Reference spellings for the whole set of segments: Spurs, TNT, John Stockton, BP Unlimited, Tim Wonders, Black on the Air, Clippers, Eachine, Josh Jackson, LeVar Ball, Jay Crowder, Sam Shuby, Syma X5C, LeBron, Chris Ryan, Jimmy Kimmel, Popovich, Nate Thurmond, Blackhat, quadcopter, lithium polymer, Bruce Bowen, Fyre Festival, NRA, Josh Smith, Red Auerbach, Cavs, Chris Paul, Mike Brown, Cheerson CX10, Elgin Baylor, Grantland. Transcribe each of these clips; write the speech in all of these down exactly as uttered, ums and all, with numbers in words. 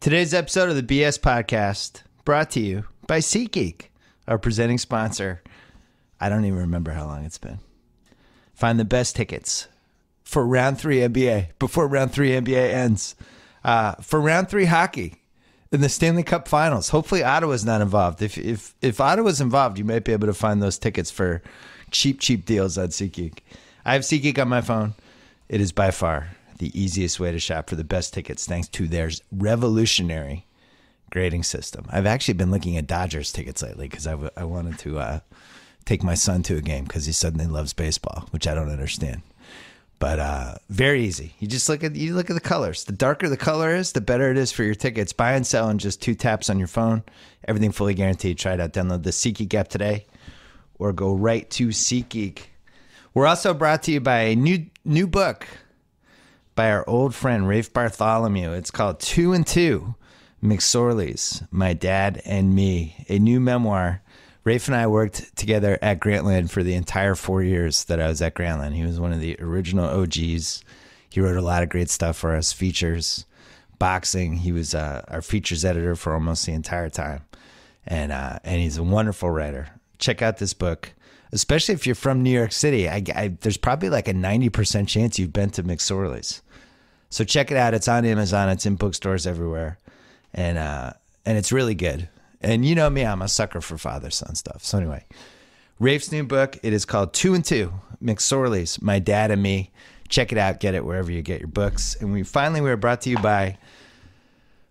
Today's episode of the B S Podcast brought to you by SeatGeek, our presenting sponsor. I don't even remember how long it's been. Find the best tickets for round three N B A, before round three N B A ends. Uh, for round three hockey in the Stanley Cup Finals. Hopefully Ottawa's not involved. If if if Ottawa's involved, you might be able to find those tickets for cheap, cheap deals on SeatGeek. I have SeatGeek on my phone. It is by far the easiest way to shop for the best tickets thanks to their revolutionary grading system. I've actually been looking at Dodgers tickets lately because I, w I wanted to uh, take my son to a game because he suddenly loves baseball, which I don't understand. But uh, very easy. You just look at you look at the colors. The darker the color is, the better it is for your tickets. Buy and sell in just two taps on your phone. Everything fully guaranteed. Try it out. Download the SeatGeek app today or go right to SeatGeek. We're also brought to you by a new new book by our old friend Rafe Bartholomew. It's called Two and Two, McSorley's, My Dad and Me, a new memoir. Rafe and I worked together at Grantland for the entire four years that I was at Grantland. He was one of the original O Gs. He wrote a lot of great stuff for us, features, boxing. He was uh, our features editor for almost the entire time. And, uh, and he's a wonderful writer. Check out this book, especially if you're from New York City. I, I, there's probably like a ninety percent chance you've been to McSorley's. So check it out. It's on Amazon. It's in bookstores everywhere. And, uh, and it's really good. And you know me, I'm a sucker for father-son stuff. So anyway, Rafe's new book, it is called Two and Two, McSorley's, My Dad and Me. Check it out. Get it wherever you get your books. And we finally we were brought to you by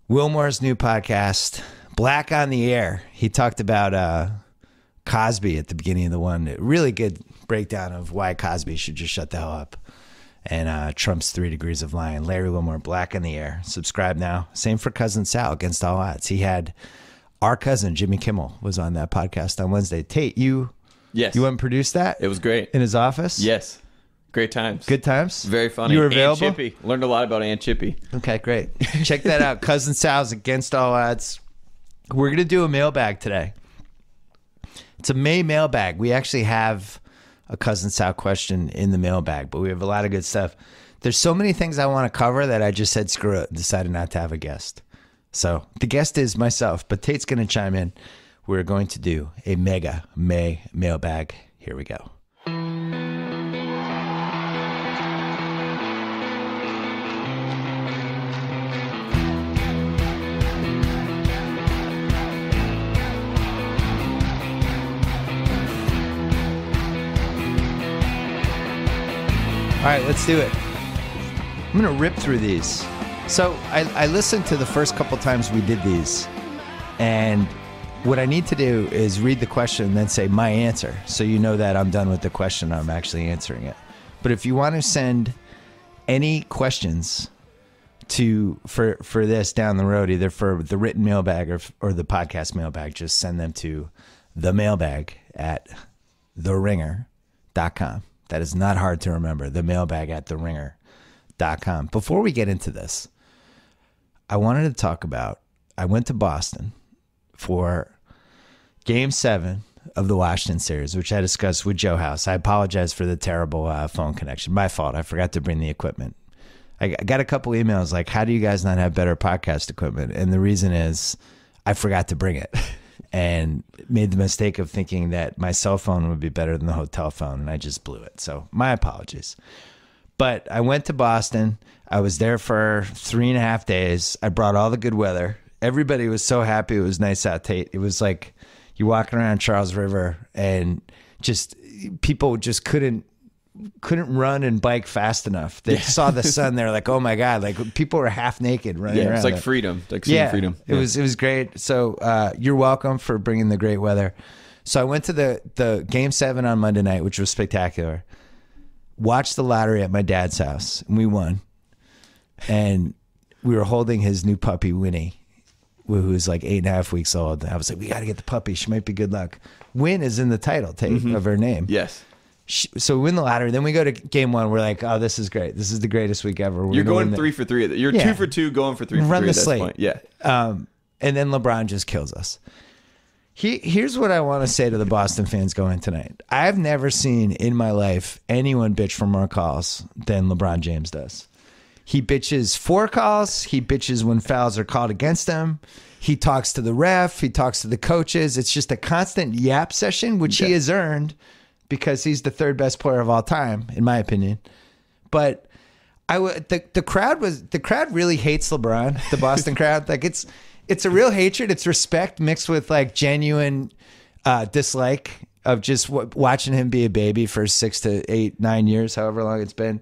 Wilmore's new podcast, Black on the Air. He talked about uh, Cosby at the beginning of the one. Really good breakdown of why Cosby should just shut the hell up. And uh, Trump's three degrees of lying. Larry Wilmore, Black on the Air. Subscribe now. Same for Cousin Sal, Against All Odds. He had... Our cousin, Jimmy Kimmel, was on that podcast on Wednesday. Tate, you yes. you went and produced that? It was great. In his office? Yes. Great times. Good times? Very funny. You were available? Aunt Chippy. Learned a lot about Aunt Chippy. Okay, great. Check that out. Cousin Sal's Against All Odds. We're going to do a mailbag today. It's a May mailbag. We actually have a Cousin Sal question in the mailbag, but we have a lot of good stuff. There's so many things I want to cover that I just said screw it and decided not to have a guest. So the guest is myself, but Tate's going to chime in. We're going to do a mega May mailbag. Here we go. All right, let's do it. I'm going to rip through these. So I, I listened to the first couple times we did these, and what I need to do is read the question and then say my answer, so you know that I'm done with the question, I'm actually answering it. But if you want to send any questions to for for this down the road, either for the written mailbag or, or the podcast mailbag, just send them to the mailbag at the ringer dot com. That is not hard to remember, the mailbag at the ringer dot com. Before we get into this, I wanted to talk about, I went to Boston for game seven of the Washington series, which I discussed with Joe House. I apologize for the terrible uh, phone connection. My fault. I forgot to bring the equipment. I got a couple emails like, how do you guys not have better podcast equipment? And the reason is I forgot to bring it and made the mistake of thinking that my cell phone would be better than the hotel phone, and I just blew it. So my apologies. But I went to Boston. I was there for three and a half days. I brought all the good weather. Everybody was so happy. It was nice out, Tate. It was like you're walking around Charles River, and just people just couldn't couldn't run and bike fast enough. They yeah. saw the sun. They're like, oh my god! Like people were half naked running yeah, around. It's like freedom. It's like seeing yeah, freedom. It yeah. was it was great. So uh, you're welcome for bringing the great weather. So I went to the the game seven on Monday night, which was spectacular. Watched the lottery at my dad's house, and we won. And we were holding his new puppy, Winnie, who was like eight and a half weeks old. And I was like, we got to get the puppy. She might be good luck. Win is in the title tape mm-hmm. of her name. Yes. She, so we win the lottery. Then we go to game one. We're like, oh, this is great. This is the greatest week ever. We're You're going three for three. You're yeah. two for two going for three for Run three at this slate. point. Yeah. Um, and then LeBron just kills us. He, here's what I want to say to the Boston fans going tonight. I've never seen in my life anyone bitch for more calls than LeBron James does. He bitches for calls. He bitches when fouls are called against him. He talks to the ref. He talks to the coaches. It's just a constant yap session, which yeah. he has earned because he's the third best player of all time, in my opinion. But I w the the crowd was the crowd really hates LeBron, the Boston crowd. Like it's it's a real hatred. It's respect mixed with like genuine uh, dislike of just w watching him be a baby for six to eight, nine years, however long it's been.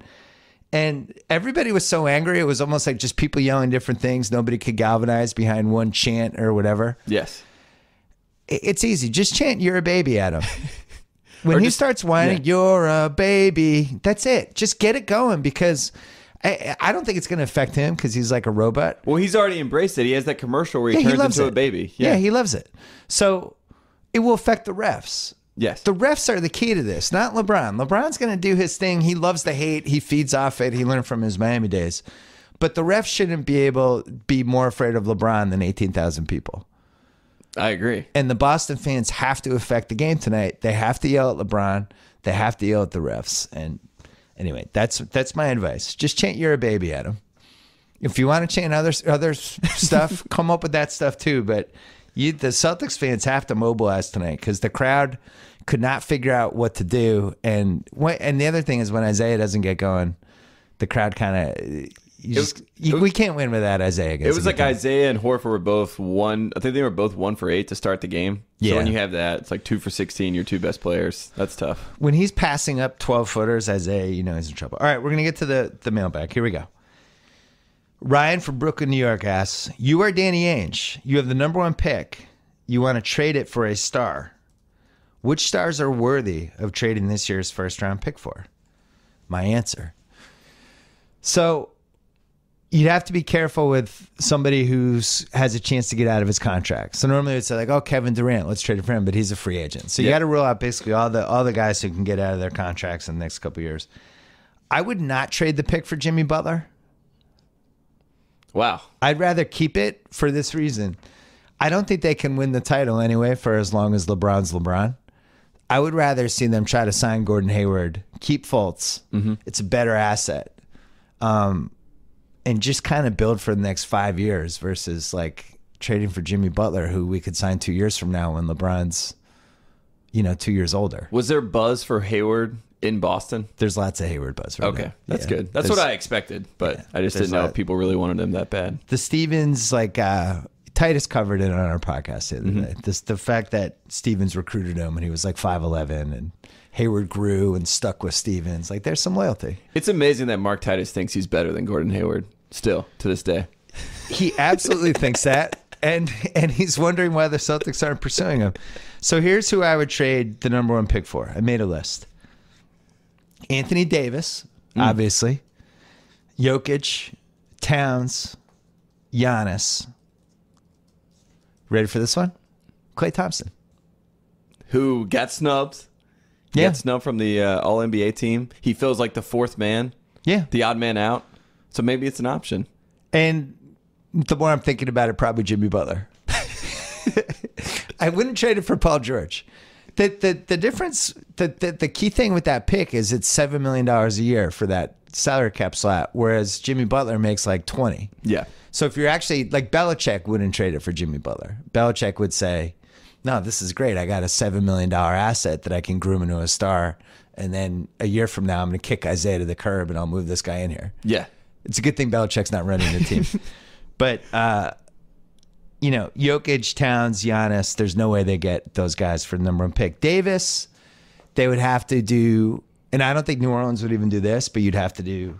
And everybody was so angry. It was almost like just people yelling different things. Nobody could galvanize behind one chant or whatever. Yes. It's easy. Just chant, "You're a baby," at him. When he just starts whining, yeah. "You're a baby," that's it. Just get it going because I, I don't think it's going to affect him because he's like a robot. Well, he's already embraced it. He has that commercial where he yeah, turns he into it. a baby. Yeah. yeah, he loves it. So it will affect the refs. Yes. The refs are the key to this, not LeBron. LeBron's going to do his thing. He loves the hate. He feeds off it. He learned from his Miami days. But the refs shouldn't be able be more afraid of LeBron than eighteen thousand people. I agree. And the Boston fans have to affect the game tonight. They have to yell at LeBron. They have to yell at the refs. And anyway, that's that's my advice. Just chant "You're a baby" at him. If you want to chant other, other stuff, come up with that stuff too. But you, the Celtics fans have to mobilize tonight because the crowd could not figure out what to do. And when, and the other thing is when Isaiah doesn't get going, the crowd kind of... You just, was, you, was, we can't win without Isaiah. Against it was like game. Isaiah and Horford were both one. I think they were both one for eight to start the game. Yeah. So when you have that, it's like two for sixteen. Your two best players. That's tough. When he's passing up twelve footers, Isaiah, you know he's in trouble. All right, we're gonna get to the the mailbag. Here we go. Ryan from Brooklyn, New York asks, "You are Danny Ainge. You have the number one pick. You want to trade it for a star. Which stars are worthy of trading this year's first round pick for?" My answer. So. You'd have to be careful with somebody who has a chance to get out of his contract. So normally it's like, oh, Kevin Durant, let's trade it for him, but he's a free agent. So you yep. got to rule out basically all the all the guys who can get out of their contracts in the next couple of years. I would not trade the pick for Jimmy Butler. Wow. I'd rather keep it for this reason. I don't think they can win the title anyway for as long as LeBron's LeBron. I would rather see them try to sign Gordon Hayward, keep Fultz. Mm-hmm. It's a better asset. Um And just kind of build for the next five years versus like trading for Jimmy Butler, who we could sign two years from now when LeBron's, you know, two years older. Was there buzz for Hayward in Boston? There's lots of Hayward buzz. Right okay, there. that's yeah. good. That's there's, what I expected, but yeah, I just didn't know if people really wanted him that bad. The Stevens, like uh, Titus covered it on our podcast. The, mm-hmm. this, the fact that Stevens recruited him and he was like five eleven and Hayward grew and stuck with Stevens. Like there's some loyalty. It's amazing that Mark Titus thinks he's better than Gordon Hayward. Still, to this day. He absolutely thinks that. And and he's wondering why the Celtics aren't pursuing him. So here's who I would trade the number one pick for. I made a list. Anthony Davis, mm. obviously. Jokic, Towns, Giannis. Ready for this one? Klay Thompson. Who got snubbed. Yeah. Got snubbed from the uh, All N B A team. He feels like the fourth man. Yeah. The odd man out. So maybe it's an option. And the more I'm thinking about it, probably Jimmy Butler. I wouldn't trade it for Paul George. The, the, the difference, the, the, the key thing with that pick is it's seven million dollars a year for that salary cap slot, whereas Jimmy Butler makes like twenty. Yeah. So if you're actually, like Belichick wouldn't trade it for Jimmy Butler. Belichick would say, no, this is great. I got a seven million dollar asset that I can groom into a star. And then a year from now, I'm going to kick Isaiah to the curb and I'll move this guy in here. Yeah. It's a good thing Belichick's not running the team. But, uh, you know, Jokic, Towns, Giannis, there's no way they get those guys for the number one pick. Davis, they would have to do, and I don't think New Orleans would even do this, but you'd have to do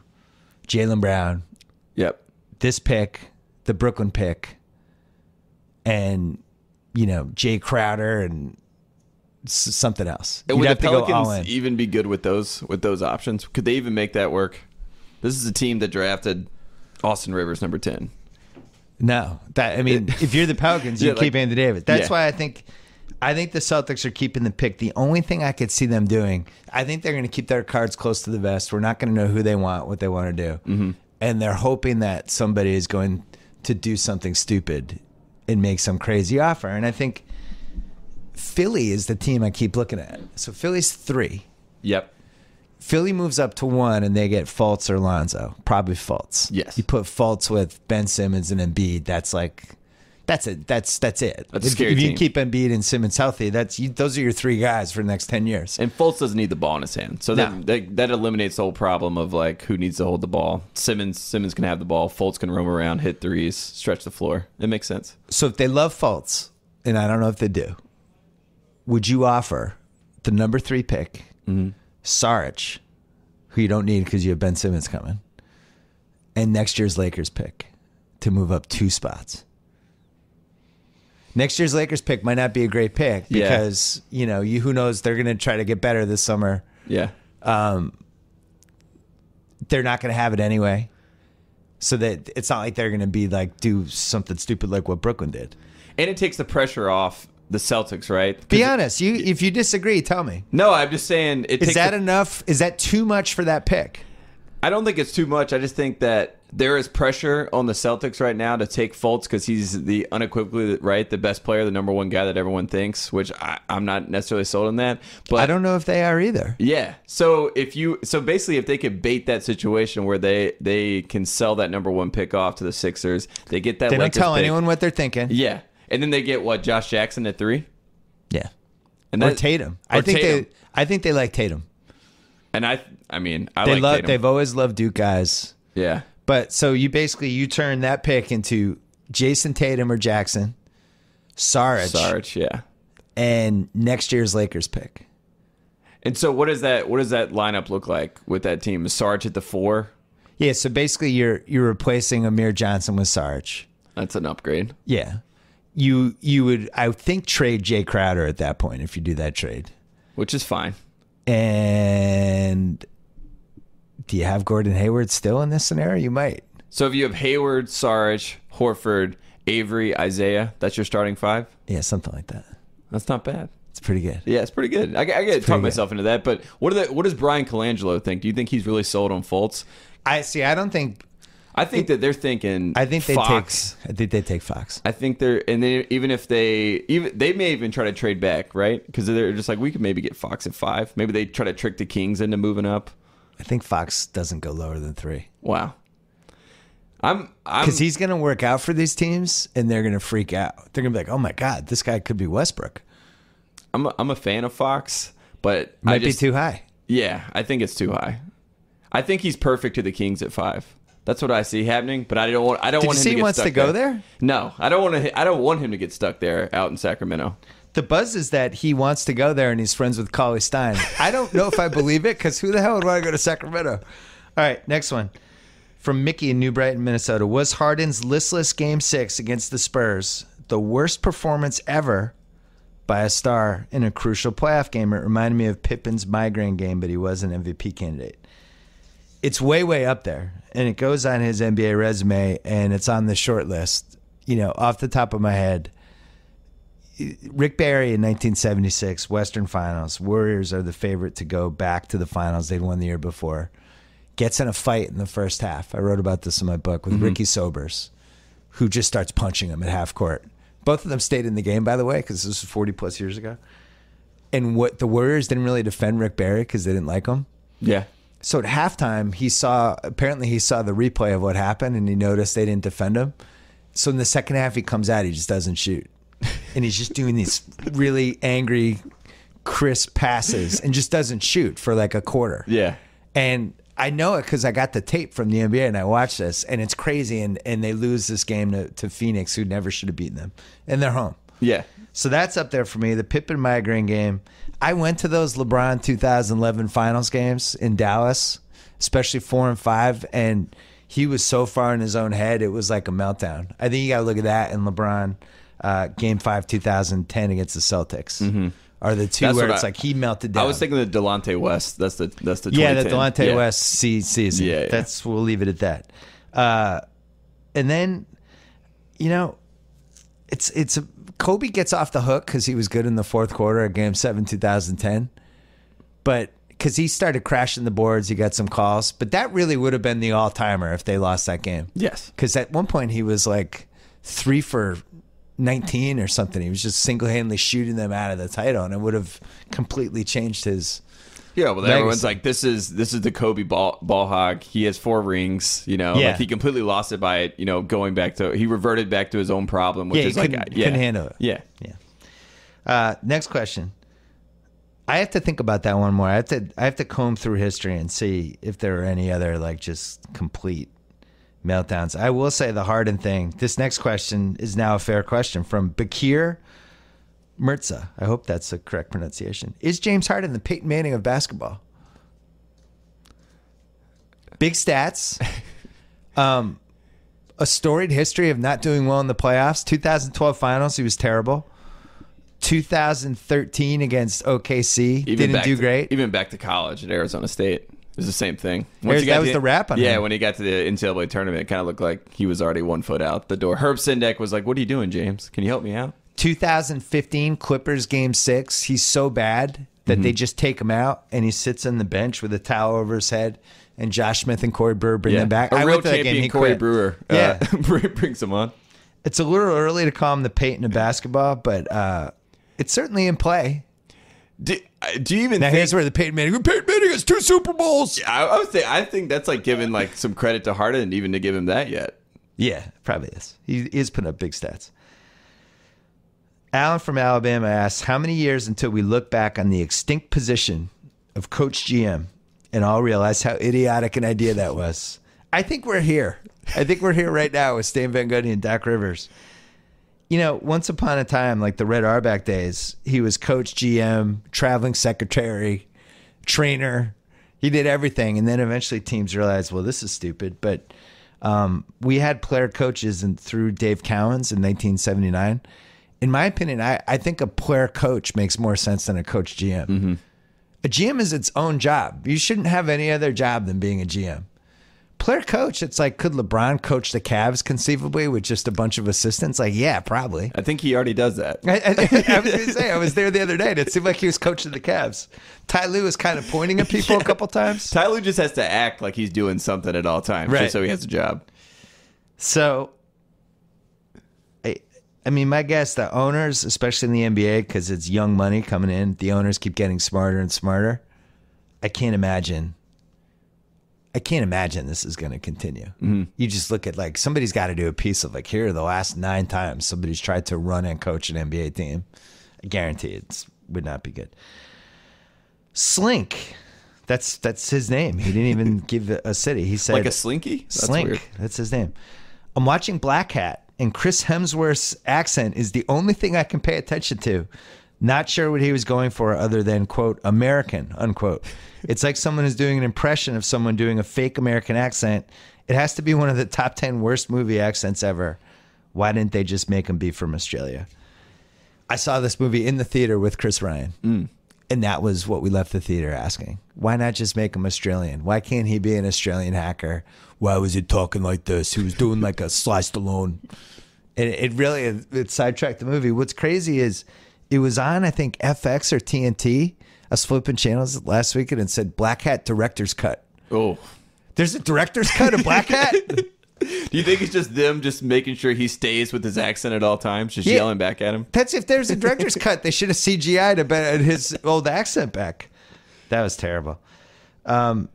Jaylen Brown. Yep. This pick, the Brooklyn pick, and, you know, Jay Crowder and something else. And would the Pelicans even be good with those, with those options? Could they even make that work? This is a team that drafted Austin Rivers number ten. No, that I mean, if you're the Pelicans, you yeah, keep like, Anthony Davis. That's yeah. why I think, I think the Celtics are keeping the pick. The only thing I could see them doing, I think they're going to keep their cards close to the vest. We're not going to know who they want, what they want to do, mm-hmm. and they're hoping that somebody is going to do something stupid and make some crazy offer. And I think Philly is the team I keep looking at. So Philly's three. Yep. Philly moves up to one and they get Fultz or Lonzo. Probably Fultz. Yes. You put Fultz with Ben Simmons and Embiid, that's like that's it. That's that's it. That's if, a scary if you team. Keep Embiid and Simmons healthy, that's you, those are your three guys for the next ten years. And Fultz doesn't need the ball in his hand, so no. that, that that eliminates the whole problem of like who needs to hold the ball. Simmons Simmons can have the ball. Fultz can roam around, hit threes, stretch the floor. It makes sense. So if they love Fultz, and I don't know if they do, would you offer the number three pick, mm-hmm. Saric, who you don't need because you have Ben Simmons coming, and next year's Lakers pick to move up two spots? Next year's Lakers pick might not be a great pick because, yeah. you know, you who knows, they're going to try to get better this summer. Yeah. Um, they're not going to have it anyway. So that it's not like they're going to be like, do something stupid like what Brooklyn did. And it takes the pressure off the Celtics, right? Be honest. It, you, if you disagree, tell me. No, I'm just saying. It is takes that the, enough? Is that too much for that pick? I don't think it's too much. I just think that there is pressure on the Celtics right now to take Fultz because he's the unequivocally right, the best player, the number one guy that everyone thinks, which I, I'm not necessarily sold on that. But I don't know if they are either. Yeah. So if you, so basically, if they could bait that situation where they they can sell that number one pick off to the Sixers, they get that. They don't tell pick. anyone what they're thinking. Yeah, and then they get what, Josh Jackson at three. Yeah, and that, or Tatum. Or I think Tatum. they. I think they like Tatum. And I, I mean, I they like love, Tatum. They've always loved Duke guys. Yeah. But so you basically, you turn that pick into Jason Tatum or Jackson, Saric. Saric, yeah. And next year's Lakers pick. And so what, is that, what does that lineup look like with that team? Is Saric at the four? Yeah, so basically you're you're replacing Amir Johnson with Saric. That's an upgrade. Yeah. You, you would, I think, trade Jay Crowder at that point if you do that trade. Which is fine. And do you have Gordon Hayward still in this scenario? You might. So if you have Hayward, Saric, Horford, Avery, Isaiah, that's your starting five? Yeah, something like that. That's not bad. It's pretty good. Yeah, it's pretty good. I, I got to talk myself into that. But what are the, what does Brian Colangelo think? Do you think he's really sold on Fultz? I see. I don't think. I think it, that they're thinking. I think they Fox. Take, I think they take Fox. I think they're, and they, even if they, even they may even try to trade back, right? Because they're just like, we could maybe get Fox at five. Maybe they try to trick the Kings into moving up. I think Fox doesn't go lower than three. Wow. I'm because he's going to work out for these teams, and they're going to freak out. They're going to be like, oh my god, this guy could be Westbrook. I'm a, I'm a fan of Fox, but might I just, be too high. Yeah, I think it's too high. I think he's perfect to the Kings at five. That's what I see happening, but I don't want. I don't Did want. You him see to get wants stuck to go there. there? No, I don't want to. I don't want him to get stuck there out in Sacramento. The buzz is that he wants to go there, and he's friends with Cauley Stein. I don't know if I believe it, because who the hell would want to go to Sacramento? All right, next one from Mickey in New Brighton, Minnesota. Was Harden's listless Game Six against the Spurs the worst performance ever by a star in a crucial playoff game? It reminded me of Pippen's migraine game, but he was an M V P candidate. It's way, way up there, and it goes on his N B A resume, and it's on the short list. You know, off the top of my head, Rick Barry in nineteen seventy-six, Western Finals. Warriors are the favorite to go back to the finals. They'd won the year before. Gets in a fight in the first half. I wrote about this in my book with mm-hmm. Ricky Sobers, who just starts punching him at half court. Both of them stayed in the game, by the way, because this was forty-plus years ago. And what the Warriors didn't really defend Rick Barry because they didn't like him. Yeah. So at halftime, he saw, apparently he saw the replay of what happened, and he noticed they didn't defend him. So in the second half, he comes out, he just doesn't shoot. And he's just doing these really angry, crisp passes and just doesn't shoot for like a quarter. Yeah. And I know it because I got the tape from the N B A and I watched this, and it's crazy. And, and they lose this game to, to Phoenix, who never should have beaten them, and they're home. Yeah. So that's up there for me, the Pippen migraine game. I went to those LeBron two thousand eleven finals games in Dallas, especially four and five, and he was so far in his own head, it was like a meltdown. I think you got to look at that and LeBron uh, game five two thousand ten against the Celtics mm-hmm. are the two that's where it's I, like he melted down. I was thinking of Delonte West. That's the that's the yeah, the Delonte yeah. West season. Yeah, yeah. That's we'll leave it at that. Uh, and then, you know, it's it's a. Kobe gets off the hook because he was good in the fourth quarter of Game seven, two thousand ten. But because he started crashing the boards, he got some calls. But that really would have been the all-timer if they lost that game. Yes. Because at one point he was like three for nineteen or something. He was just single-handedly shooting them out of the title, and it would have completely changed his Yeah, well, legacy. Everyone's like, this is this is the Kobe ball, ball hog. He has four rings, you know. Yeah. Like he completely lost it by, you know, going back to, he reverted back to his own problem, which yeah, is like, I, yeah. couldn't handle it. Yeah. Yeah. Uh, next question. I have to think about that one more. I have to I have to comb through history and see if there are any other like just complete meltdowns. I will say the Harden thing. This next question is now a fair question from Bakir Mirza. I hope that's the correct pronunciation. Is James Harden the Peyton Manning of basketball? Big stats. Um, a storied history of not doing well in the playoffs. two thousand twelve finals, he was terrible. two thousand thirteen against O K C, even didn't do to, great. Even back to college at Arizona State, it was the same thing. Once he got that to was the, the wrap on Yeah, him. When he got to the N C double A tournament, it kind of looked like he was already one foot out the door. Herb Sendek was like, what are you doing, James? Can you help me out? two thousand fifteen Clippers game six. He's so bad that mm-hmm. they just take him out, and he sits on the bench with a towel over his head, and Josh Smith and Corey Brewer bring yeah. him back. A I real went to champion that game. He Corey quit. Brewer yeah. uh, brings him on. It's a little early to call him the Peyton of basketball, but uh, it's certainly in play. Do, do you even now think... Now here's where the Peyton Manning... Peyton Manning has two Super Bowls! Yeah, I, I would say, I think that's like giving like some credit to Harden and even to give him that yet. Yeah, probably is. He is putting up big stats. Alan from Alabama asks, how many years until we look back on the extinct position of Coach G M and all realize how idiotic an idea that was? I think we're here. I think we're here right now with Stan Van Gundy and Doc Rivers. You know, once upon a time, like the Red Auerbach days, he was coach, G M, traveling secretary, trainer. He did everything. And then eventually teams realized, well, this is stupid. But um, we had player coaches and through Dave Cowens in nineteen seventy-nine. In my opinion, I, I think a player coach makes more sense than a coach G M. Mm-hmm. A G M is its own job. You shouldn't have any other job than being a G M. Player coach, it's like, could LeBron coach the Cavs conceivably with just a bunch of assistants? Like, yeah, probably. I think he already does that. I, I, I was going to say, I was there the other day, and it seemed like he was coaching the Cavs. Ty Lue was kind of pointing at people yeah. a couple times. Ty Lue just has to act like he's doing something at all times, right. just so he has a job. So, I, I mean, my guess, the owners, especially in the N B A, because it's young money coming in, the owners keep getting smarter and smarter. I can't imagine... I can't imagine this is going to continue. Mm-hmm. You just look at like somebody's got to do a piece of like here are the last nine times somebody's tried to run and coach an N B A team. I guarantee it would not be good. Slink, that's that's his name. He didn't even give a city. He said like a slinky. That's Slink, weird. That's his name. I'm watching Blackhat, and Chris Hemsworth's accent is the only thing I can pay attention to. Not sure what he was going for other than, quote, American, unquote. It's like someone is doing an impression of someone doing a fake American accent. It has to be one of the top ten worst movie accents ever. Why didn't they just make him be from Australia? I saw this movie in the theater with Chris Ryan. Mm. And that was what we left the theater asking. Why not just make him Australian? Why can't he be an Australian hacker? Why was he talking like this? He was doing like a Sly Stallone. And it really, it sidetracked the movie. What's crazy is... It was on, I think, F X or T N T. I was flipping channels last weekend and said Black Hat Director's Cut. Oh. There's a Director's Cut of Black Hat? Do you think it's just them just making sure he stays with his accent at all times, just yeah. yelling back at him? That's if there's a Director's Cut. They should have C G I'd about his old accent back. That was terrible. Um,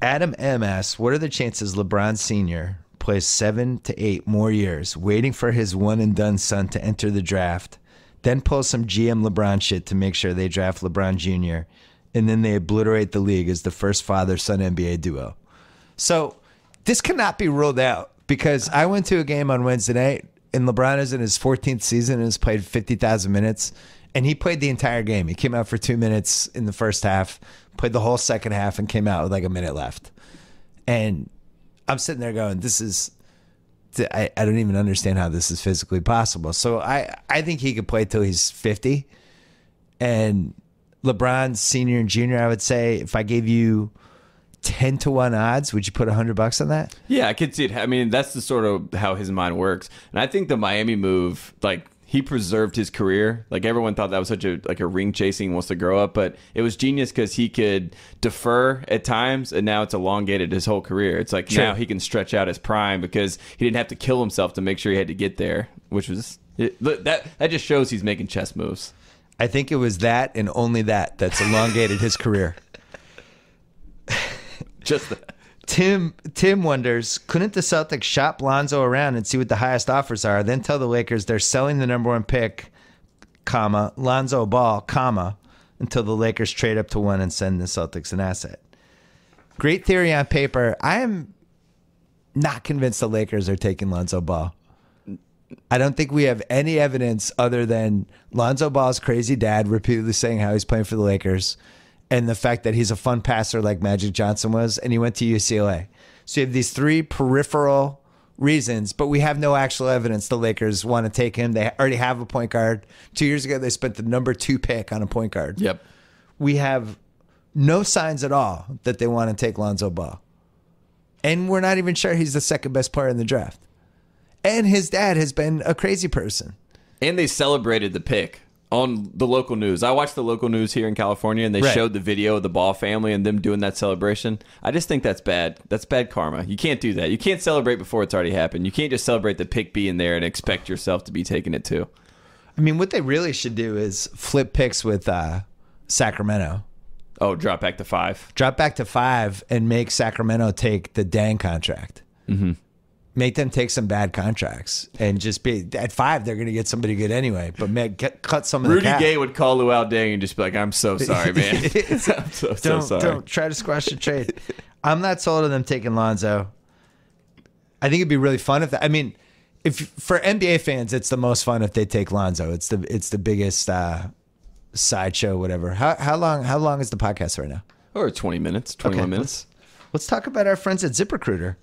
Adam M. asks, what are the chances LeBron Senior plays seven to eight more years, waiting for his one-and-done son to enter the draft, then pull some G M LeBron shit to make sure they draft LeBron Junior, and then they obliterate the league as the first father-son N B A duo? So this cannot be ruled out, because I went to a game on Wednesday night, and LeBron is in his fourteenth season and has played fifty thousand minutes, and he played the entire game. He came out for two minutes in the first half, played the whole second half, and came out with like a minute left. And I'm sitting there going, this is, I, I don't even understand how this is physically possible. So I, I think he could play till he's fifty. And LeBron Senior and Junior, I would say, if I gave you ten to one odds, would you put one hundred bucks on that? Yeah, I could see it. I mean, that's the sort of how his mind works. And I think the Miami move, like, he preserved his career. Like everyone thought that was such a like a ring chasing wants to grow up, but it was genius because he could defer at times, and now it's elongated his whole career. It's like sure. now he can stretch out his prime because he didn't have to kill himself to make sure he had to get there, which was it, that that just shows he's making chess moves. I think it was that and only that that's elongated his career. Just that. Tim Tim Wonders, couldn't the Celtics shop Lonzo around and see what the highest offers are, then tell the Lakers they're selling the number one pick, comma, Lonzo Ball, comma, until the Lakers trade up to one and send the Celtics an asset. Great theory on paper. I am not convinced the Lakers are taking Lonzo Ball. I don't think we have any evidence other than Lonzo Ball's crazy dad repeatedly saying how he's playing for the Lakers, and the fact that he's a fun passer like Magic Johnson was, and he went to U C L A. So you have these three peripheral reasons, but we have no actual evidence the Lakers want to take him. They already have a point guard. Two years ago, they spent the number two pick on a point guard. Yep. We have no signs at all that they want to take Lonzo Ball. And we're not even sure he's the second best player in the draft. And his dad has been a crazy person. And they celebrated the pick on the local news. I watched the local news here in California, and they right. showed the video of the Ball family and them doing that celebration. I just think that's bad. That's bad karma. You can't do that. You can't celebrate before it's already happened. You can't just celebrate the pick being there and expect yourself to be taking it too. I mean, what they really should do is flip picks with uh, Sacramento. Oh, drop back to five. Drop back to five and make Sacramento take the dang contract. Mm-hmm. Make them take some bad contracts and just be at five. They're going to get somebody good anyway. But man, get, cut some of Rudy the cap. Gay would call Luau Deng and just be like, "I'm so sorry, man. I'm so, don't, so sorry. Don't try to squash the trade." I'm not sold on them taking Lonzo. I think it'd be really fun if that. I mean, if for N B A fans, it's the most fun if they take Lonzo. It's the it's the biggest uh, sideshow, whatever. How how long how long is the podcast right now? Or twenty minutes, twenty-one okay, minutes. Let's, let's talk about our friends at ZipRecruiter.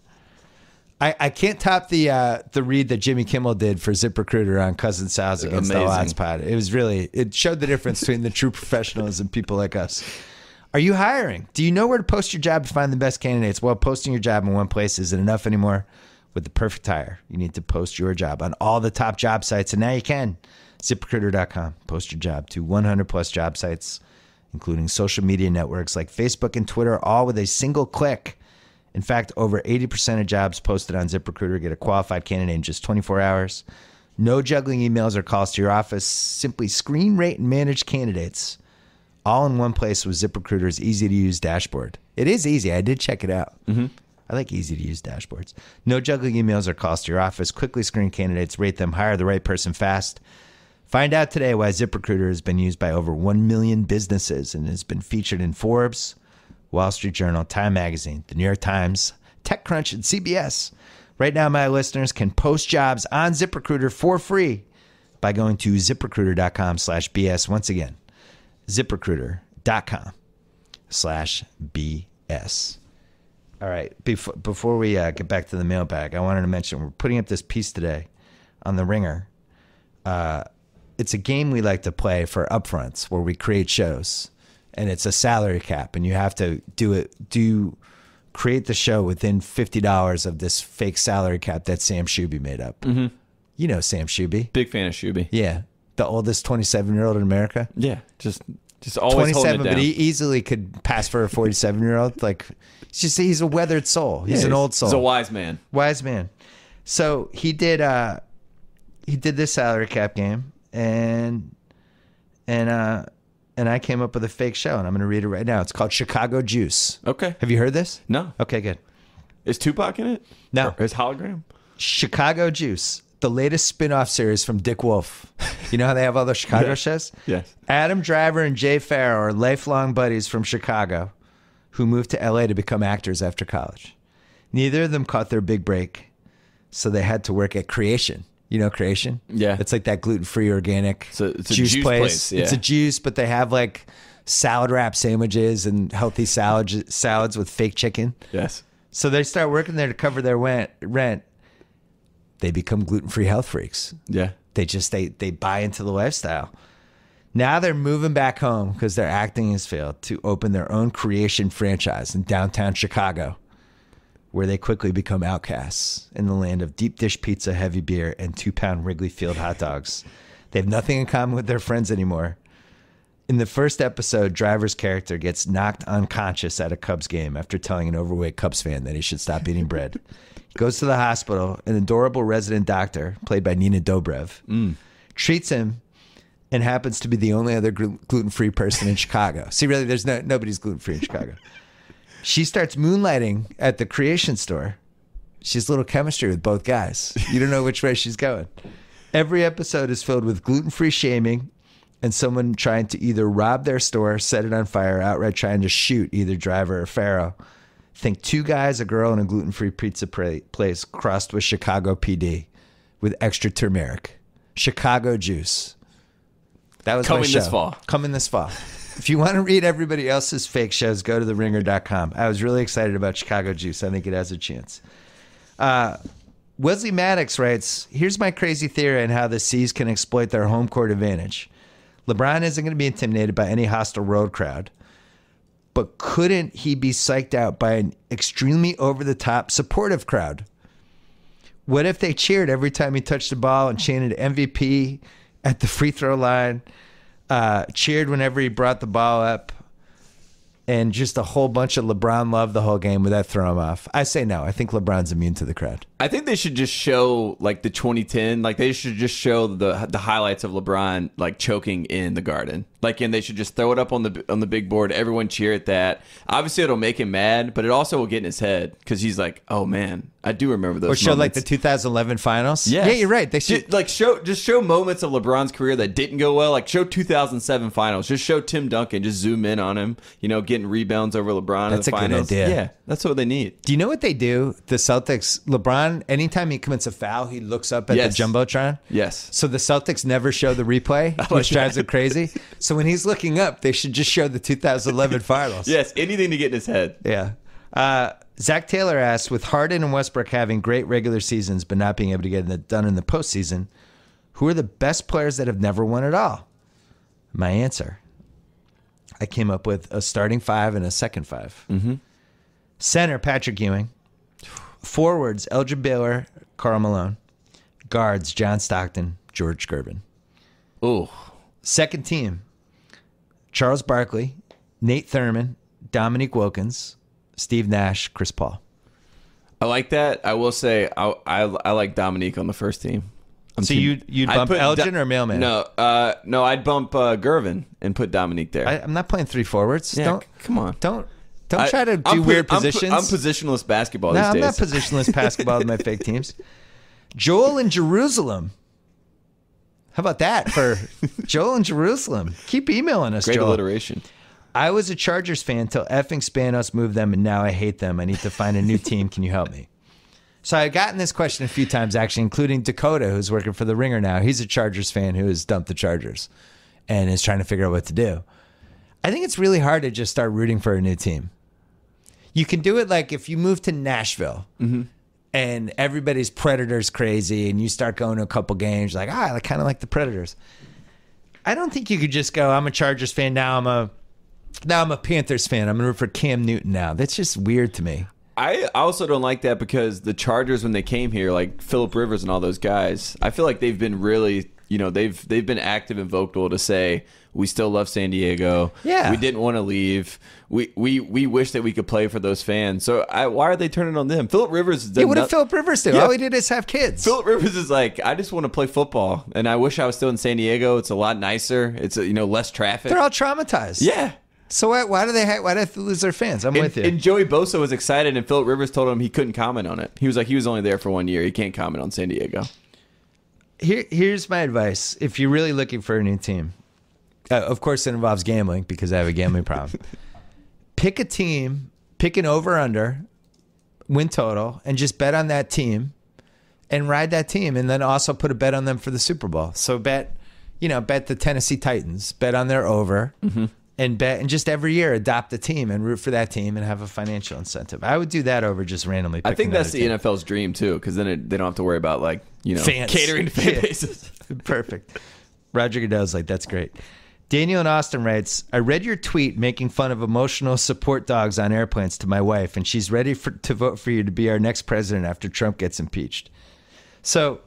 I, I can't top the uh, the read that Jimmy Kimmel did for ZipRecruiter on Cousin Sal's Against All Odds pod. It was really, it showed the difference between the true professionals and people like us. Are you hiring? Do you know where to post your job to find the best candidates? Well, posting your job in one place isn't enough anymore. With the perfect hire, you need to post your job on all the top job sites, and now you can. ZipRecruiter dot com. Post your job to one hundred plus job sites, including social media networks like Facebook and Twitter, all with a single click. In fact, over eighty percent of jobs posted on ZipRecruiter get a qualified candidate in just twenty-four hours. No juggling emails or calls to your office. Simply screen, rate, and manage candidates all in one place with ZipRecruiter's easy-to-use dashboard. It is easy. I did check it out. Mm-hmm. I like easy-to-use dashboards. No juggling emails or calls to your office. Quickly screen candidates, rate them, hire the right person fast. Find out today why ZipRecruiter has been used by over one million businesses and has been featured in Forbes, Wall Street Journal, Time Magazine, The New York Times, TechCrunch, and C B S. Right now, my listeners can post jobs on ZipRecruiter for free by going to ZipRecruiter dot com slash B S. Once again, ZipRecruiter dot com slash B S. All right, before, before we uh, get back to the mailbag, I wanted to mention we're putting up this piece today on The Ringer. Uh, it's a game we like to play for upfronts where we create shows. And it's a salary cap, and you have to do it. Do create the show within fifty dollars of this fake salary cap that Sam Shuby made up. Mm-hmm. You know Sam Shuby, big fan of Shuby. Yeah, the oldest twenty-seven-year-old in America. Yeah, just just always twenty-seven, but he easily could pass for a forty-seven-year-old. Like, it's just he's a weathered soul. He's yeah, an he's, old soul. He's a wise man. Wise man. So he did. Uh, he did this salary cap game, and and. Uh, And I came up with a fake show, and I'm going to read it right now. It's called Chicago Juice. Okay. Have you heard this? No. Okay, good. Is Tupac in it? No. Or is Hologram? Chicago Juice, the latest spin-off series from Dick Wolf. You know how they have all those Chicago yeah. shows? Yes. Adam Driver and Jay Farrow are lifelong buddies from Chicago who moved to L A to become actors after college. Neither of them caught their big break, so they had to work at Creation. You know Creation? Yeah. It's like that gluten-free organic so it's a juice, juice place. place yeah. It's a juice, but they have like salad wrap sandwiches and healthy salad, salads with fake chicken. Yes. So they start working there to cover their rent. They become gluten-free health freaks. Yeah. They just, they, they buy into the lifestyle. Now they're moving back home because their acting has failed to open their own Creation franchise in downtown Chicago, where they quickly become outcasts in the land of deep dish pizza, heavy beer, and two-pound Wrigley Field hot dogs. They have nothing in common with their friends anymore. In the first episode, Driver's character gets knocked unconscious at a Cubs game after telling an overweight Cubs fan that he should stop eating bread. He goes to the hospital. An adorable resident doctor, played by Nina Dobrev, mm. treats him and happens to be the only other gluten-free person in Chicago. See, really, there's no nobody's gluten-free in Chicago. She starts moonlighting at the Creation Store. She has a little chemistry with both guys. You don't know which way she's going. Every episode is filled with gluten-free shaming and someone trying to either rob their store, set it on fire, or outright trying to shoot either Driver or Pharaoh. Think two guys, a girl, and a gluten-free pizza place crossed with Chicago P D with extra turmeric. Chicago juice. That was coming this fall. Coming this fall. If you want to read everybody else's fake shows, go to the ringer dot com. I was really excited about Chicago Juice. I think it has a chance. Uh, Wesley Maddox writes, here's my crazy theory on how the C's can exploit their home court advantage. LeBron isn't going to be intimidated by any hostile road crowd, but couldn't he be psyched out by an extremely over-the-top supportive crowd? What if they cheered every time he touched the ball and chanted M V P at the free throw line, uh, cheered whenever he brought the ball up, and just a whole bunch of LeBron love the whole game? Would that throw him off? I say no. I think LeBron's immune to the crowd. I think they should just show like the twenty ten, like they should just show the the highlights of LeBron like choking in the Garden, like, and they should just throw it up on the on the big board. Everyone cheer at that. Obviously, it'll make him mad, but it also will get in his head because he's like, oh man, I do remember those. Or show moments. Like the two thousand eleven finals. Yes. Yeah, you're right. They should just, like show just show moments of LeBron's career that didn't go well. Like show two thousand seven finals. Just show Tim Duncan. Just zoom in on him. You know, getting rebounds over LeBron. That's in the a finals. Good idea. Yeah, that's what they need. Do you know what they do? The Celtics, LeBron, anytime he commits a foul, he looks up at yes. the Jumbotron. Yes. So the Celtics never show the replay, like which drives him crazy. So when he's looking up, they should just show the two thousand eleven finals. Yes, anything to get in his head. Yeah. Uh, Zach Taylor asks, with Harden and Westbrook having great regular seasons but not being able to get it done in the postseason, who are the best players that have never won at all? My answer, I came up with a starting five and a second five. Mm-hmm. Center, Patrick Ewing. Forwards, Elgin Baylor, Karl Malone. Guards, John Stockton, George Gervin. Ooh. Second team, Charles Barkley, Nate Thurman, Dominique Wilkins, Steve Nash, Chris Paul. I like that. I will say I I, I like Dominique on the first team. I'm so you you'd bump Elgin or Mailman? No, uh, no, I'd bump uh, Gervin and put Dominique there. I, I'm not playing three forwards. Yeah, don't come on. Don't don't I, try to do I'm, weird I'm, positions. I'm positionless basketball. No, these I'm days. not positionless basketball with my fake teams. Joel in Jerusalem. How about that for Joel in Jerusalem? Keep emailing us, Great Joel. Great alliteration. I was a Chargers fan till effing Spanos moved them, and now I hate them. I need to find a new team. Can you help me? So I've gotten this question a few times, actually, including Dakota, who's working for The Ringer now. He's a Chargers fan who has dumped the Chargers and is trying to figure out what to do. I think it's really hard to just start rooting for a new team. You can do it like if you move to Nashville. Mm-hmm. And everybody's Predators crazy, and you start going to a couple games, like, ah, I kind of like the Predators. I don't think you could just go, I'm a Chargers fan, now I'm a now I'm a Panthers fan, I'm going to root for Cam Newton now. That's just weird to me. I also don't like that because the Chargers, when they came here, like Phillip Rivers and all those guys, I feel like they've been really, you know, they've they've been active and vocal to say, we still love San Diego. Yeah. We didn't want to leave. We we we wish that we could play for those fans. So I, why are they turning on them? Phillip Rivers did. Yeah, what did Phillip Rivers do? Yeah. All he did is have kids. Phillip Rivers is like, I just want to play football, and I wish I was still in San Diego. It's a lot nicer. It's a, you know, less traffic. They're all traumatized. Yeah. So why, why do they ha why do they lose their fans? I'm and, with you. And Joey Bosa was excited, and Phillip Rivers told him he couldn't comment on it. He was like, he was only there for one year. He can't comment on San Diego. Here here's my advice. If you're really looking for a new team. Uh, of course, it involves gambling because I have a gambling problem. Pick a team, pick an over-under, win total, and just bet on that team and ride that team, and then also put a bet on them for the Super Bowl. So bet, you know, bet the Tennessee Titans, bet on their over, mm-hmm. and bet, and just every year adopt a team and root for that team and have a financial incentive. I would do that over just randomly picking I think that's the team. N F L's dream too, because then it, they don't have to worry about, like, you know, fans. Catering to fan yeah. bases. Perfect. Roger Goodell's like, that's great. Daniel in Austin writes, I read your tweet making fun of emotional support dogs on airplanes to my wife, and she's ready for, to vote for you to be our next president after Trump gets impeached. So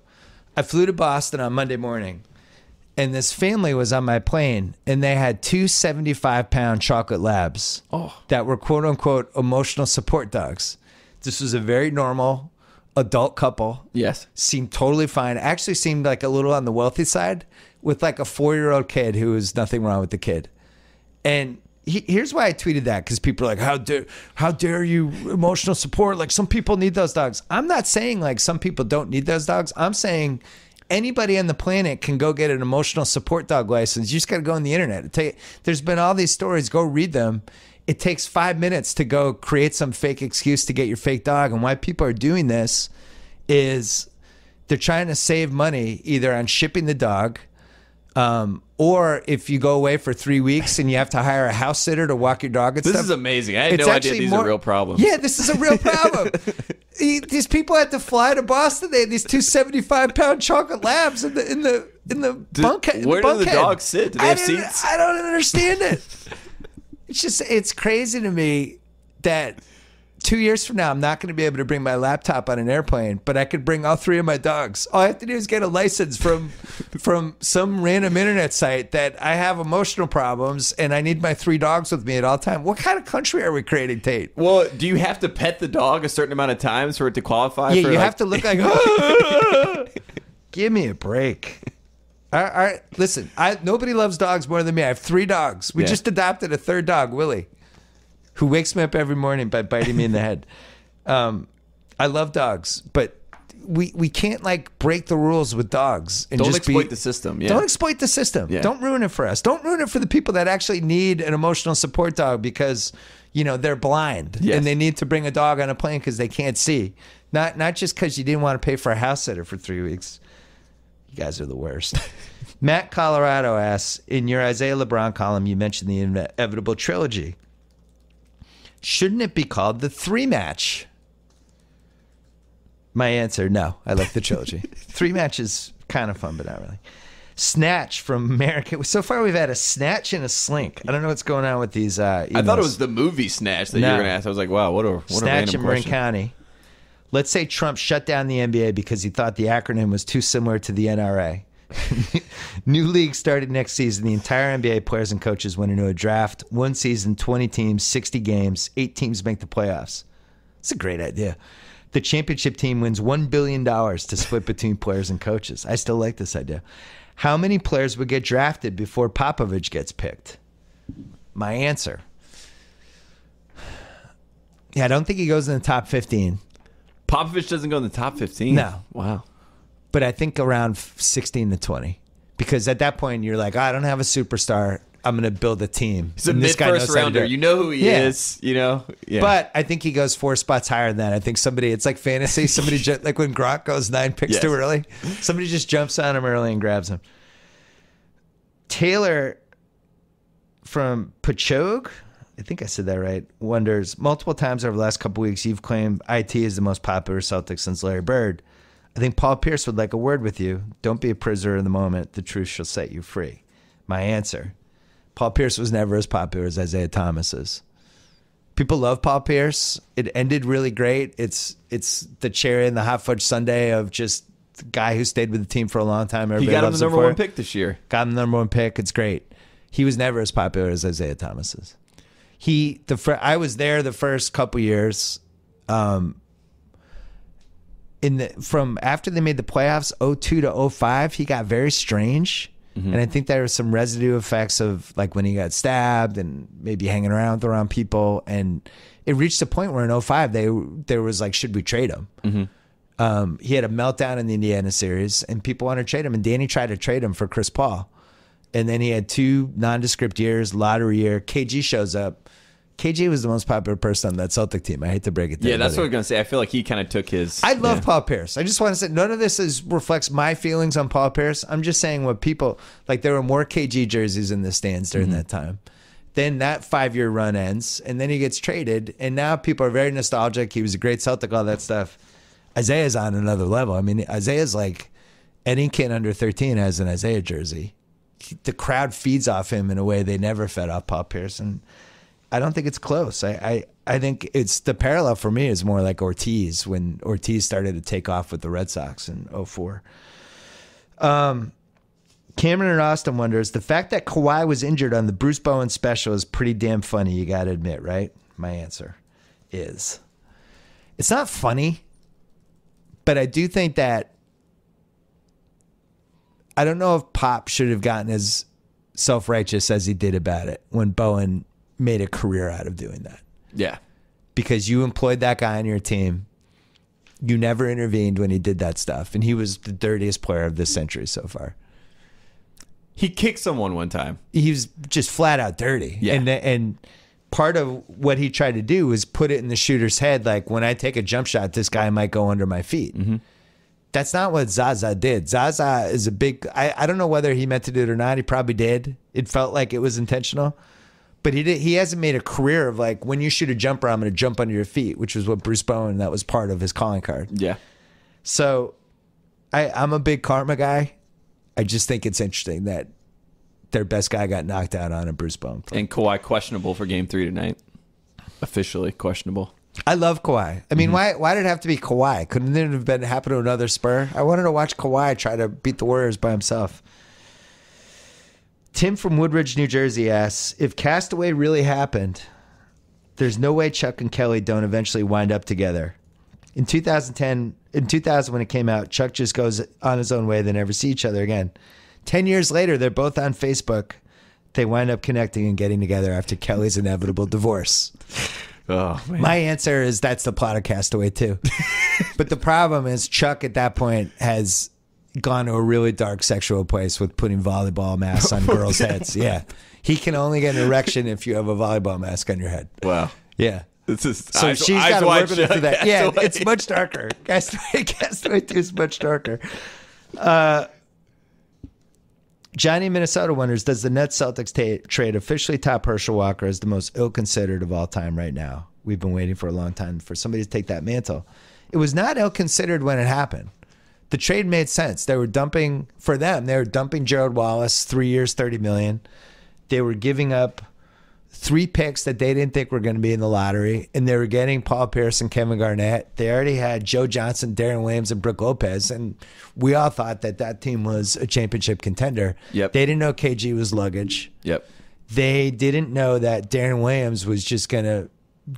I flew to Boston on Monday morning, and this family was on my plane, and they had two seventy-five pound chocolate labs oh. that were, quote-unquote, emotional support dogs. This was a very normal adult couple. Yes. Seemed totally fine. Actually seemed like a little on the wealthy side with like a four-year-old kid who was nothing wrong with the kid. And he, here's why I tweeted that, because people are like, how dare, how dare you emotional support? Like some people need those dogs. I'm not saying like some people don't need those dogs. I'm saying anybody on the planet can go get an emotional support dog license. You just got to go on the internet. It take, there's been all these stories. Go read them. It takes five minutes to go create some fake excuse to get your fake dog. And why people are doing this is they're trying to save money either on shipping the dog, Um, or if you go away for three weeks and you have to hire a house sitter to walk your dog and this stuff. This is amazing. I had no idea these more, are real problems. Yeah, this is a real problem. These people had to fly to Boston. They had these two seventy-five pound chocolate labs in the in the in the bunkhead. Where do the dogs sit? Do they have seats? I don't understand it. It's just it's crazy to me that two years from now, I'm not going to be able to bring my laptop on an airplane, but I could bring all three of my dogs. All I have to do is get a license from from some random internet site that I have emotional problems and I need my three dogs with me at all times. What kind of country are we creating, Tate? Well, do you have to pet the dog a certain amount of times for it to qualify? Yeah, for you like have to look like, ah! Give me a break. All right, all right. Listen, I, nobody loves dogs more than me. I have three dogs. We yeah. just adopted a third dog, Willie, who wakes me up every morning by biting me in the head. Um, I love dogs, but we we can't like break the rules with dogs. And don't just exploit be, the system. Yeah. Don't exploit the system. Yeah. Don't ruin it for us. Don't ruin it for the people that actually need an emotional support dog because you know they're blind yes. and they need to bring a dog on a plane because they can't see. Not not just because you didn't want to pay for a house sitter for three weeks. You guys are the worst. Matt Colorado asks, in your Isaiah LeBron column, you mentioned the inevitable trilogy. Shouldn't it be called the three match? My answer, no. I like the trilogy. Three match is kind of fun, but not really. Snatch from America. So far, we've had a snatch and a slink. I don't know what's going on with these uh, emails. I thought it was the movie Snatch that no. you were going to ask. I was like, wow, what a what Snatch a random in Marin County. Let's say Trump shut down the N B A because he thought the acronym was too similar to the N R A. New league started next season. The entire N B A players and coaches went into a draft. One season, twenty teams, sixty games, eight teams make the playoffs. It's a great idea. The championship team wins one billion dollars to split between players and coaches. I still like this idea. How many players would get drafted before Popovich gets picked? My answer. Yeah, I don't think he goes in the top fifteen. Popovich doesn't go in the top fifteen? No. Wow. But I think around sixteen to twenty. Because at that point, you're like, oh, I don't have a superstar. I'm going to build a team. He's a mid-first rounder. You know who he yeah. is. You know. Yeah. But I think he goes four spots higher than that. I think somebody, it's like fantasy. Somebody, just, like when Gronk goes nine picks yes. too early, somebody just jumps on him early and grabs him. Taylor from Pachogue, I think I said that right, wonders, multiple times over the last couple weeks, you've claimed I T is the most popular Celtic since Larry Bird. I think Paul Pierce would like a word with you. Don't be a prisoner in the moment. The truth shall set you free. My answer. Paul Pierce was never as popular as Isaiah Thomas is. People love Paul Pierce. It ended really great. It's it's the cherry and the hot fudge sundae of just the guy who stayed with the team for a long time. Everybody he got him the number him one pick this year. Got him the number one pick. It's great. He was never as popular as Isaiah Thomas is. He, the fr I was there the first couple years. Um In the, from after they made the playoffs, oh two to oh five, he got very strange. Mm-hmm. And I think there was some residue effects of like when he got stabbed and maybe hanging around with the wrong people. And it reached a point where in oh five, they, there was like, should we trade him? Mm-hmm. Um, he had a meltdown in the Indiana series and people wanted to trade him. And Danny tried to trade him for Chris Paul. And then he had two nondescript years, lottery year. K G shows up. K J was the most popular person on that Celtic team. I hate to break it down. Yeah, that's buddy. what I was going to say. I feel like he kind of took his... I love yeah. Paul Pierce. I just want to say none of this is reflects my feelings on Paul Pierce. I'm just saying what people... Like there were more K G jerseys in the stands during mm-hmm. that time. Then that five-year run ends, and then he gets traded, and now people are very nostalgic. He was a great Celtic, all that stuff. Isaiah's on another level. I mean, Isaiah's like... Any kid under thirteen has an Isaiah jersey. He, the crowd feeds off him in a way they never fed off Paul Pierce, and... I don't think it's close. I, I, I think it's the parallel for me is more like Ortiz when Ortiz started to take off with the Red Sox in oh four. Um, Cameron in Austin wonders, the fact that Kawhi was injured on the Bruce Bowen special is pretty damn funny, you got to admit, right? My answer is, it's not funny, But I do think that I don't know if Pop should have gotten as self-righteous as he did about it when Bowen made a career out of doing that. Yeah. Because you employed that guy on your team. You never intervened when he did that stuff. And he was the dirtiest player of this century so far. He kicked someone one time. He was just flat out dirty. Yeah. And and part of what he tried to do was put it in the shooter's head. Like, when I take a jump shot, this guy might go under my feet. Mm-hmm. That's not what Zaza did. Zaza is a big... I, I don't know whether he meant to do it or not. He probably did. It felt like it was intentional. But he did, he hasn't made a career of like, when you shoot a jumper, I'm going to jump under your feet, which was what Bruce Bowen, that was part of his calling card. Yeah. So I, I'm a big karma guy. I just think it's interesting that their best guy got knocked out on a Bruce Bowen play. And Kawhi questionable for game three tonight. Officially questionable. I love Kawhi. I mean, mm-hmm. why why did it have to be Kawhi? Couldn't it have been happen to another Spur? I wanted to watch Kawhi try to beat the Warriors by himself. Tim from Woodridge, New Jersey asks, if Castaway really happened, there's no way Chuck and Kelly don't eventually wind up together. In two thousand ten, in two thousand when it came out, Chuck just goes on his own way. They never see each other again. Ten years later, they're both on Facebook. They wind up connecting and getting together after Kelly's inevitable divorce. Oh, man. My answer is that's the plot of Castaway too. But the problem is Chuck at that point has... gone to a really dark sexual place with putting volleyball masks on girls' heads. Yeah. He can only get an erection if you have a volleyball mask on your head. Wow. Yeah. This is, so I've, she's got to work with it for that. Yeah, away. It's much darker. Castaway, Castaway two is much darker. Uh, Johnny Minnesota wonders, does the Nets Celtics trade officially top Herschel Walker as the most ill-considered of all time right now? We've been waiting for a long time for somebody to take that mantle. It was not ill-considered when it happened. The trade made sense. They were dumping, for them, they were dumping Gerald Wallace, three years, thirty million dollars. They were giving up three picks that they didn't think were going to be in the lottery, and they were getting Paul Pierce and Kevin Garnett. They already had Joe Johnson, Darren Williams, and Brooke Lopez, and we all thought that that team was a championship contender. Yep. They didn't know K G was luggage. Yep. They didn't know that Darren Williams was just going to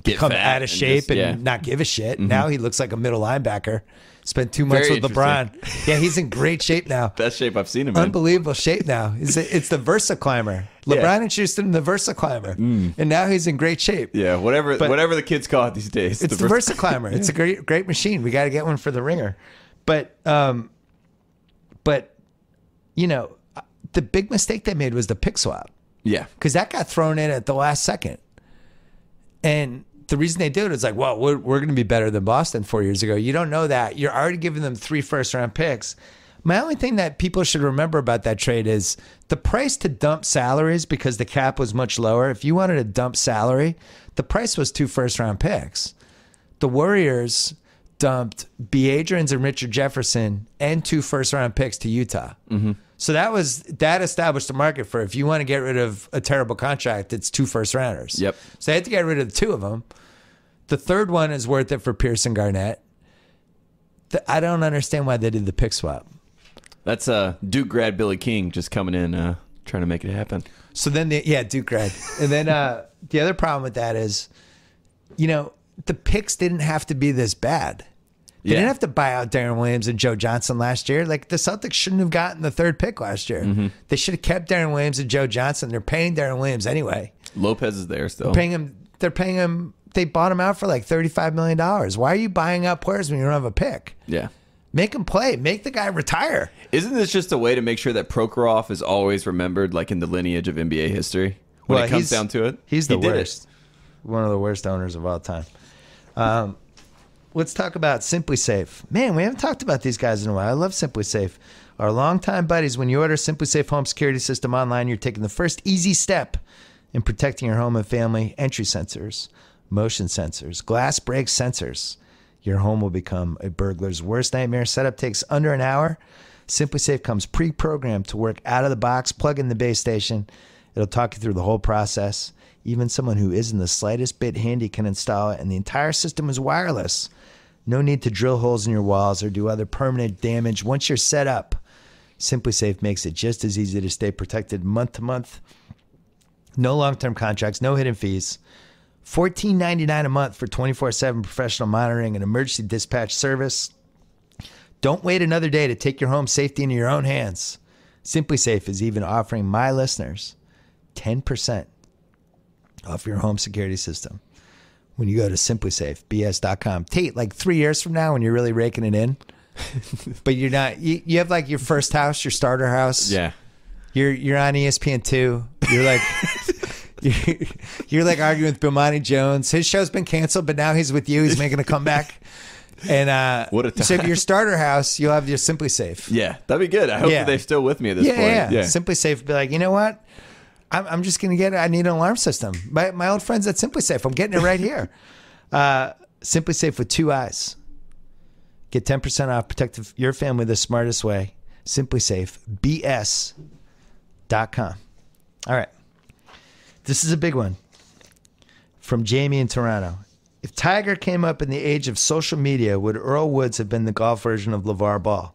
Get come out of shape and, just, yeah. and not give a shit. Mm-hmm. Now he looks like a middle linebacker. Spent two months Very with LeBron. Yeah, he's in great shape now. Best shape I've seen him in. Unbelievable shape now. It's, a, it's the Versa Climber. LeBron yeah. introduced him to the Versa Climber, mm. and now he's in great shape. Yeah, whatever but whatever the kids call it these days. It's the Versa Climber. It's a great great machine. We got to get one for the Ringer. But um, but you know, the big mistake they made was the pick swap. Yeah, because that got thrown in at the last second. And the reason they do it is like, well, we're, we're going to be better than Boston four years ago. You don't know that. You're already giving them three first-round picks. My only thing that people should remember about that trade is the price to dump salaries, because the cap was much lower. If you wanted to dump salary, the price was two first-round picks. The Warriors dumped B. Adrians and Richard Jefferson and two first-round picks to Utah. Mm-hmm. So that was that established the market for if you want to get rid of a terrible contract, it's two first rounders. Yep. So they had to get rid of the two of them. The third one is worth it for Pierce and Garnett. The, I don't understand why they did the pick swap. That's uh, Duke grad Billy King just coming in, uh, trying to make it happen. So then, the, yeah, Duke grad. And then uh, the other problem with that is, you know, the picks didn't have to be this bad. They yeah. didn't have to buy out Darren Williams and Joe Johnson last year. Like, the Celtics shouldn't have gotten the third pick last year. Mm-hmm. They should have kept Darren Williams and Joe Johnson. They're paying Darren Williams anyway. Lopez is there still. They're paying him. They're paying him. They bought him out for like thirty-five million dollars. Why are you buying out players when you don't have a pick? Yeah. Make him play. Make the guy retire. Isn't this just a way to make sure that Prokhorov is always remembered, like in the lineage of N B A history? When well, it comes down to it, he's the he worst. One of the worst owners of all time. Um, Let's talk about Simply Safe. Man, we haven't talked about these guys in a while. I love Simply Safe. Our longtime buddies, when you order Simply Safe Home Security System online, you're taking the first easy step in protecting your home and family. Entry sensors, motion sensors, glass break sensors. Your home will become a burglar's worst nightmare. Setup takes under an hour. Simply Safe comes pre-programmed to work out of the box. Plug in the base station. It'll talk you through the whole process. Even someone who isn't the slightest bit handy can install it, and the entire system is wireless. No need to drill holes in your walls or do other permanent damage. Once you're set up, Simply Safe makes it just as easy to stay protected month to month. No long-term contracts, no hidden fees. fourteen ninety-nine a month for twenty-four seven professional monitoring and emergency dispatch service. Don't wait another day to take your home safety into your own hands. Simply Safe is even offering my listeners ten percent off your home security system when you go to simply safe b s dot com. Tate, like three years from now when you're really raking it in, but you're not, you, you have like your first house, your starter house. Yeah. You're, you're on E S P N two. You're like... You're, you're like arguing with Bomani Jones. His show's been canceled, but now he's with you. He's making a comeback. And uh, what a time. So your starter house, you'll have your Simply Safe. Yeah, that'd be good. I hope yeah. that they're still with me at this yeah, point. Yeah, yeah. Simply Safe would be like, you know what? I'm, I'm just going to get it. I need an alarm system. My, my old friends at Simply Safe, I'm getting it right here. uh, Simply Safe with two eyes. Get ten percent off. Protect your family the smartest way. simply safe b s dot com. All right. This is a big one from Jamie in Toronto. If Tiger came up in the age of social media, would Earl Woods have been the golf version of LeVar Ball?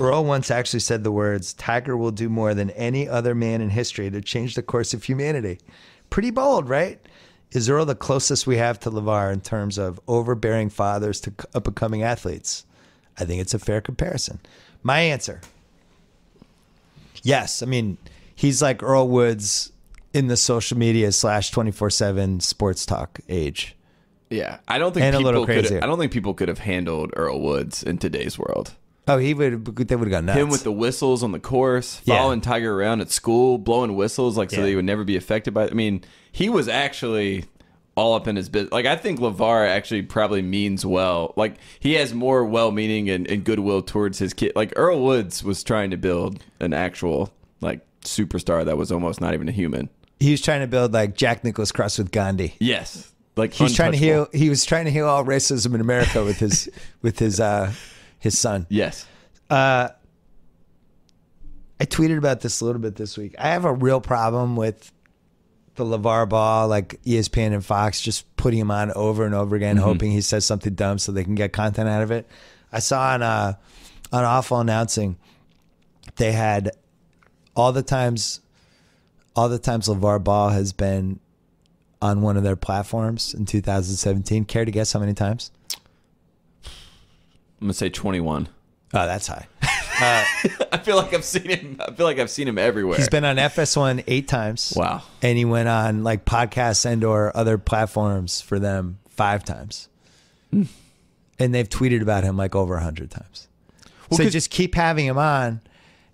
Earl once actually said the words, Tiger will do more than any other man in history to change the course of humanity. Pretty bold, right? Is Earl the closest we have to LeVar in terms of overbearing fathers to up-and-coming athletes? I think it's a fair comparison. My answer, yes. I mean, he's like Earl Woods in the social media slash twenty-four seven sports talk age. Yeah. I don't think and people a little crazier. Could, I don't think people could have handled Earl Woods in today's world. Oh, he would they would have gone nuts. Him with the whistles on the course, yeah. following Tiger around at school, blowing whistles like so yeah. that he would never be affected by it. I mean, he was actually all up in his business. Like, I think LeVar actually probably means well. Like, he has more well meaning and, and goodwill towards his kid. Like, Earl Woods was trying to build an actual like superstar that was almost not even a human. He was trying to build like Jack Nicklaus crossed with Gandhi. Yes, like he's trying to heal. He was trying to heal all racism in America with his with his uh, his son. Yes. Uh, I tweeted about this a little bit this week. I have a real problem with the LeVar Ball, like E S P N and Fox, just putting him on over and over again, mm-hmm. hoping he says something dumb so they can get content out of it. I saw on uh, on Awful Announcing they had all the times. All the times LeVar Ball has been on one of their platforms in two thousand seventeen. Care to guess how many times? I'm gonna say twenty-one. Oh, that's high. Uh, I feel like I've seen him. I feel like I've seen him everywhere. He's been on F S one eight times. Wow. And he went on like podcasts and or other platforms for them five times. Mm. And they've tweeted about him like over a hundred times. Well, so just keep having him on.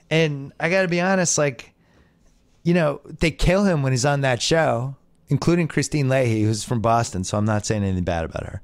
And I got to be honest, like. You know, they kill him when he's on that show, including Christine Leahy, who's from Boston, so I'm not saying anything bad about her.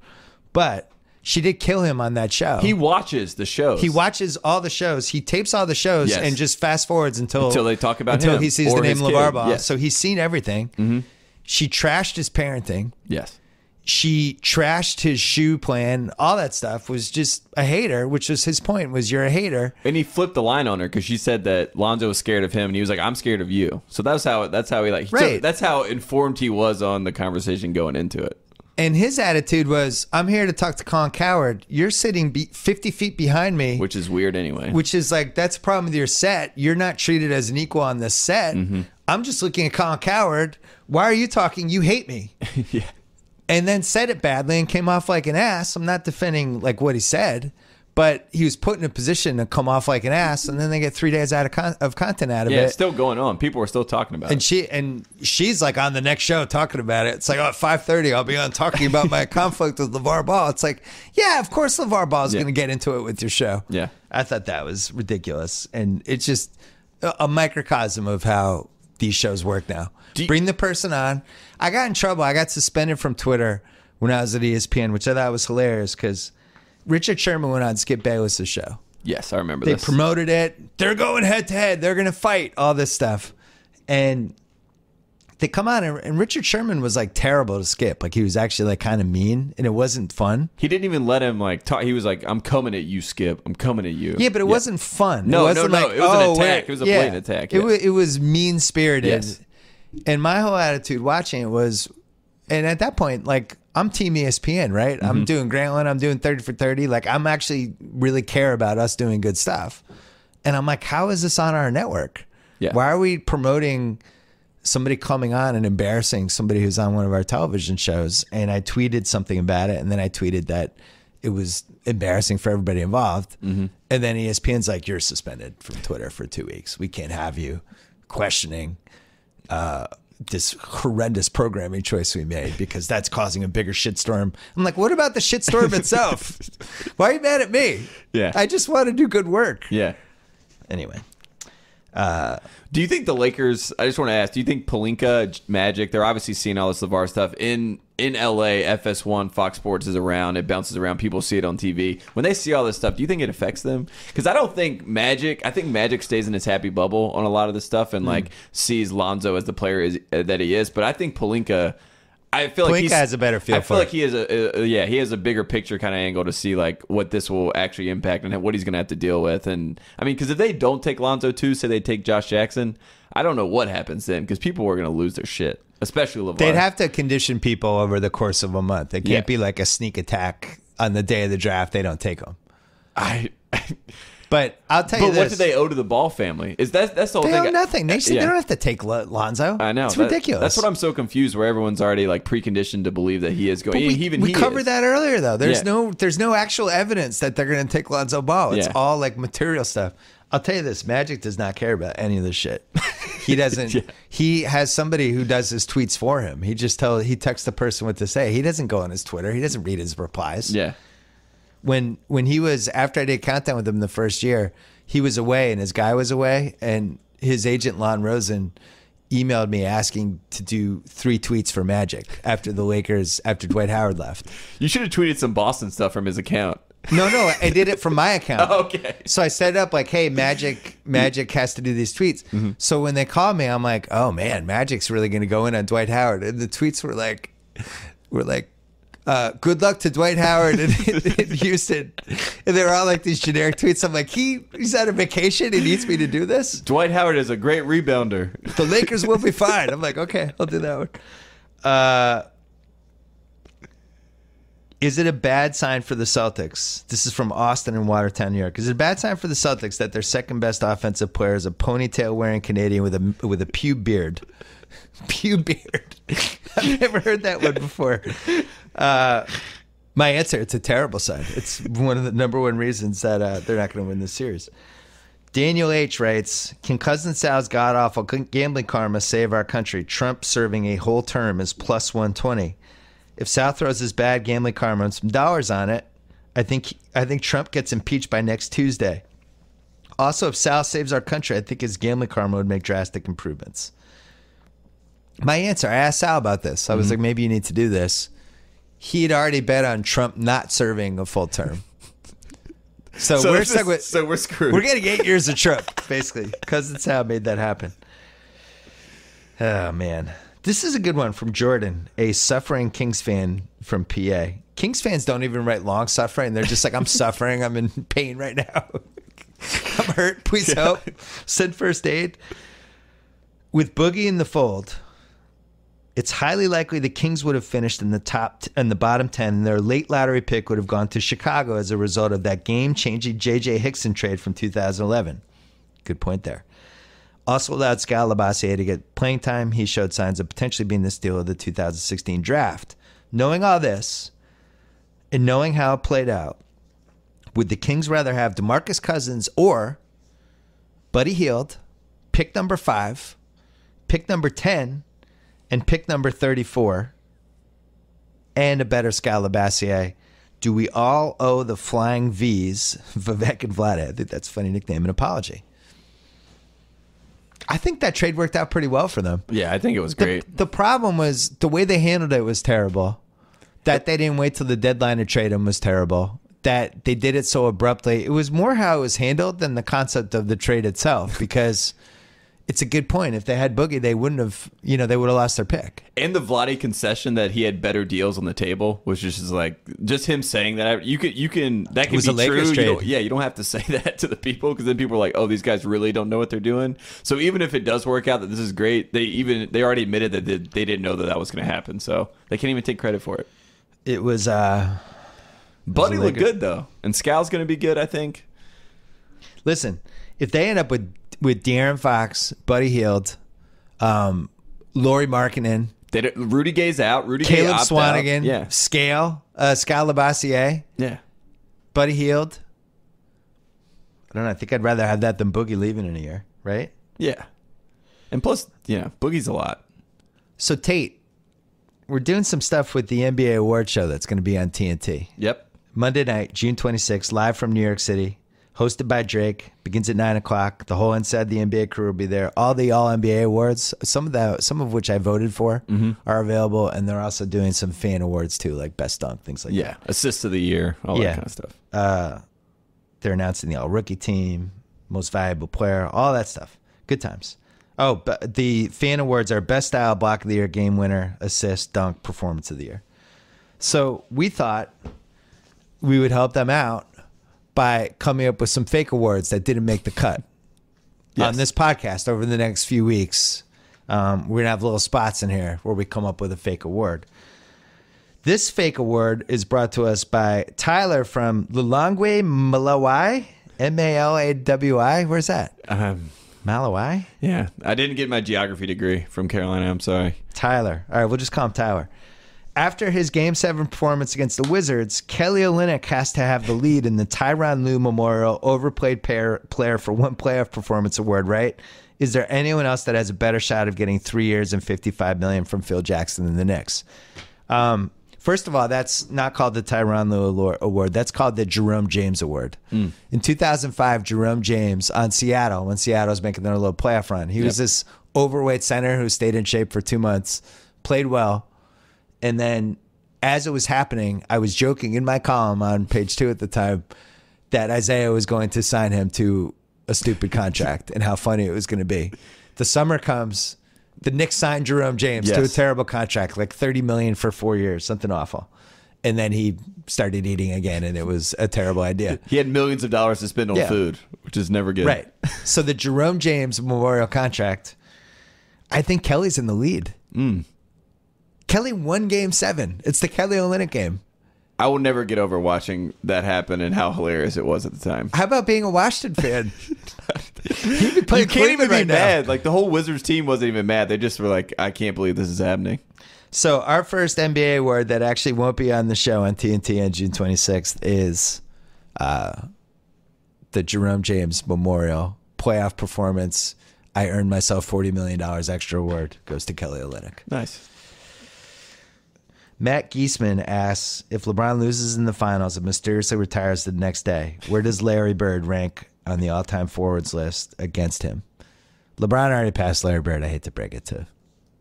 But she did kill him on that show. He watches the shows. He watches all the shows. He tapes all the shows yes. and just fast forwards until until they talk about until him. Until he sees the name LeVar Ball. Yes. So he's seen everything. Mm-hmm. She trashed his parenting. Yes. She trashed his shoe plan. All that stuff was just a hater, which was his point, was you're a hater. And he flipped the line on her because she said that Lonzo was scared of him, and he was like, I'm scared of you. So that's how that's how he like right. so that's how informed he was on the conversation going into it. And his attitude was, I'm here to talk to Colin Cowherd. You're sitting be fifty feet behind me. Which is weird anyway. Which is like, that's a problem with your set. You're not treated as an equal on this set. Mm-hmm. I'm just looking at Colin Cowherd. Why are you talking? You hate me. Yeah. And then said it badly and came off like an ass. I'm not defending like what he said, but he was put in a position to come off like an ass, and then they get three days out of con of content out of yeah, it. Yeah, it's still going on. People are still talking about and it. And she and she's like on the next show talking about it. It's like, oh, at five thirty, I'll be on talking about my conflict with LeVar Ball. It's like, yeah, of course LeVar Ball is yeah. going to get into it with your show. Yeah, I thought that was ridiculous, and it's just a, a microcosm of how these shows work now. Bring the person on. I got in trouble. I got suspended from Twitter when I was at E S P N, which I thought was hilarious because Richard Sherman went on Skip Bayless's show. Yes, I remember this. They promoted it. They're going head to head. They're going to fight, all this stuff. And they come on, and, and Richard Sherman was like terrible to Skip. Like he was actually like kind of mean, and it wasn't fun. He didn't even let him like talk. He was like, "I'm coming at you, Skip. I'm coming at you." Yeah, but it yeah. wasn't fun. No, it wasn't no, no. Like, it was oh, an attack. Wait. It was a yeah. blatant attack. Yeah. It was, it was mean spirited. Yes. And my whole attitude watching it was, and at that point, like, I'm Team E S P N, right? Mm-hmm. I'm doing Grantland. I'm doing thirty for thirty. Like, I'm actually really care about us doing good stuff. And I'm like, how is this on our network? Yeah. Why are we promoting somebody coming on and embarrassing somebody who's on one of our television shows? And I tweeted something about it, and then I tweeted that it was embarrassing for everybody involved. Mm-hmm. And then E S P N's like, you're suspended from Twitter for two weeks. We can't have you questioning uh, this horrendous programming choice we made because that's causing a bigger shitstorm. I'm like, what about the shitstorm itself? Why are you mad at me? Yeah, I just want to do good work. Yeah. Anyway. Uh, do you think the Lakers, I just want to ask, do you think Pelinka, Magic, they're obviously seeing all this LeVar stuff in in L A, F S one, Fox Sports is around, it bounces around, people see it on T V. When they see all this stuff, do you think it affects them? Because I don't think Magic, I think Magic stays in his happy bubble on a lot of this stuff and mm. like sees Lonzo as the player is, uh, that he is. But I think Pelinka, I feel Pelinka like he has a better feel. I feel for like it. he has a, a yeah, he has a bigger picture kind of angle to see like what this will actually impact and what he's going to have to deal with. And I mean, because if they don't take Lonzo too, say they take Josh Jackson, I don't know what happens then because people are going to lose their shit, especially LeVar. They'd have to condition people over the course of a month. It can't yeah. be like a sneak attack on the day of the draft. They don't take them. I. I But I'll tell you but this. But what do they owe to the Ball family? Is that that's the whole they thing? They owe nothing. They, yeah. they don't have to take Lonzo. I know. It's that, ridiculous. That's what I'm so confused. Where everyone's already like preconditioned to believe that he is going. But we even we he covered is. that earlier though. There's yeah. no there's no actual evidence that they're going to take Lonzo Ball. It's yeah. all like material stuff. I'll tell you this. Magic does not care about any of this shit. He doesn't. yeah. He has somebody who does his tweets for him. He just tells he texts the person what to say. He doesn't go on his Twitter. He doesn't read his replies. Yeah. When when he was, after I did Countdown with him the first year, he was away and his guy was away. And his agent, Lon Rosen, emailed me asking to do three tweets for Magic after the Lakers, after Dwight Howard left. You should have tweeted some Boston stuff from his account. No, no, I did it from my account. Oh, okay. So I set it up like, hey, Magic Magic has to do these tweets. Mm-hmm. So when they called me, I'm like, oh, man, Magic's really going to go in on Dwight Howard. And the tweets were like, were like, Uh, good luck to Dwight Howard in, in Houston. And they were all like these generic tweets. I'm like, he he's on a vacation. He needs me to do this. Dwight Howard is a great rebounder. The Lakers will be fine. I'm like, okay, I'll do that one. Uh, is it a bad sign for the Celtics? This is from Austin in Watertown, New York. Is it a bad sign for the Celtics that their second best offensive player is a ponytail-wearing Canadian with a with a pube beard? Pew beard. I've never heard that one before. Uh, my answer, it's a terrible sign. It's one of the number one reasons that uh, they're not going to win this series. Daniel H. writes, can Cousin Sal's god-awful gambling karma save our country? Trump serving a whole term is plus one twenty. If Sal throws his bad gambling karma and some dollars on it, I think, I think Trump gets impeached by next Tuesday. Also, if Sal saves our country, I think his gambling karma would make drastic improvements. My answer, I asked Sal about this. I was mm-hmm. like, maybe you need to do this. He had already bet on Trump not serving a full term. So, so we're stuck is, with, So we're screwed. We're getting eight years of Trump, basically. Cousin Sal made that happen. Oh, man. This is a good one from Jordan, a suffering Kings fan from P A. Kings fans don't even write long suffering. They're just like, I'm suffering. I'm in pain right now. I'm hurt. Please yeah. help. Send first aid. With Boogie in the fold, it's highly likely the Kings would have finished in the top and the bottom ten, and their late lottery pick would have gone to Chicago as a result of that game-changing J J Hickson trade from two thousand eleven. Good point there. Also allowed Scott Labossiere to get playing time. He showed signs of potentially being the steal of the two thousand sixteen draft. Knowing all this and knowing how it played out, would the Kings rather have DeMarcus Cousins or Buddy Hield, pick number five, pick number ten, and pick number thirty-four, and a better Scott Labossiere? Do we all owe the Flying V's, Vivek and Vlade? I think that's a funny nickname, an apology. I think that trade worked out pretty well for them. Yeah, I think it was great. The, the problem was the way they handled it was terrible. That they didn't wait till the deadline to trade him was terrible. That they did it so abruptly. It was more how it was handled than the concept of the trade itself, because... It's a good point. If they had Boogie, they wouldn't have, you know, they would have lost their pick. And the Vlade concession that he had better deals on the table was just like, just him saying that. You could, you can, that could be true. You don't, yeah, you don't have to say that to the people, because then people are like, oh, these guys really don't know what they're doing. So even if it does work out that this is great, they even, they already admitted that they, they didn't know that that was going to happen. So they can't even take credit for it. It was, uh, Buddy looked good though. And Scal's going to be good, I think. Listen, if they end up with, With De'Aaron Fox, Buddy Hield, um, Lauri Markkanen, Rudy Gay's out, Rudy Caleb Gay Swanigan, yeah. Scale, uh, Scott Labossiere, yeah, Buddy Hield. I don't know. I think I'd rather have that than Boogie leaving in a year, right? Yeah. And plus, you know, Boogie's a lot. So, Tate, we're doing some stuff with the N B A award show that's going to be on T N T. Yep. Monday night, June twenty-sixth, live from New York City, hosted by Drake, begins at nine o'clock. The whole Inside the N B A crew will be there. All the All-N B A awards, some of the, some of which I voted for, mm-hmm. are available, and they're also doing some fan awards, too, like Best Dunk, things like yeah. that. Yeah, Assist of the Year, all yeah. that kind of stuff. Uh, they're announcing the All-Rookie Team, Most Valuable Player, all that stuff. Good times. Oh, but the fan awards are Best Style, Block of the Year, Game Winner, Assist, Dunk, Performance of the Year. So we thought we would help them out by coming up with some fake awards that didn't make the cut yes. on this podcast over the next few weeks. Um, we're going to have little spots in here where we come up with a fake award. This fake award is brought to us by Tyler from Lulangwe Malawi, M A L A W I. Where's that? Um Malawi? Yeah. I didn't get my geography degree from Carolina. I'm sorry. Tyler. All right, we'll just call him Tyler. After his Game seven performance against the Wizards, Kelly Olynyk has to have the lead in the Tyronn Lue Memorial Overplayed pair, Player for One Playoff Performance Award, right? Is there anyone else that has a better shot of getting three years and fifty-five million dollars from Phil Jackson than the Knicks? Um, first of all, that's not called the Tyronn Lue Award. That's called the Jerome James Award. Mm. In two thousand five, Jerome James on Seattle, when Seattle was making their little playoff run, he yep. was this overweight center who stayed in shape for two months, played well. And then as it was happening, I was joking in my column on page two at the time that Isaiah was going to sign him to a stupid contract and how funny it was going to be. The summer comes, the Knicks signed Jerome James yes. to a terrible contract, like thirty million dollars for four years, something awful. And then he started eating again, and it was a terrible idea. He had millions of dollars to spend on yeah. food, which is never good. Right. So the Jerome James Memorial contract, I think Kelly's in the lead. Mm. Kelly won game seven. It's the Kelly Olynyk game. I will never get over watching that happen and how hilarious it was at the time. How about being a Washington fan? You can't even be mad. Like, the whole Wizards team wasn't even mad. They just were like, I can't believe this is happening. So our first N B A award that actually won't be on the show on T N T on June twenty-sixth is uh, the Jerome James Memorial Playoff Performance. I earned myself forty million dollars extra award. Goes to Kelly Olynyk. Nice. Matt Geisman asks, if LeBron loses in the finals and mysteriously retires the next day, where does Larry Bird rank on the all-time forwards list against him? LeBron already passed Larry Bird. I hate to break it to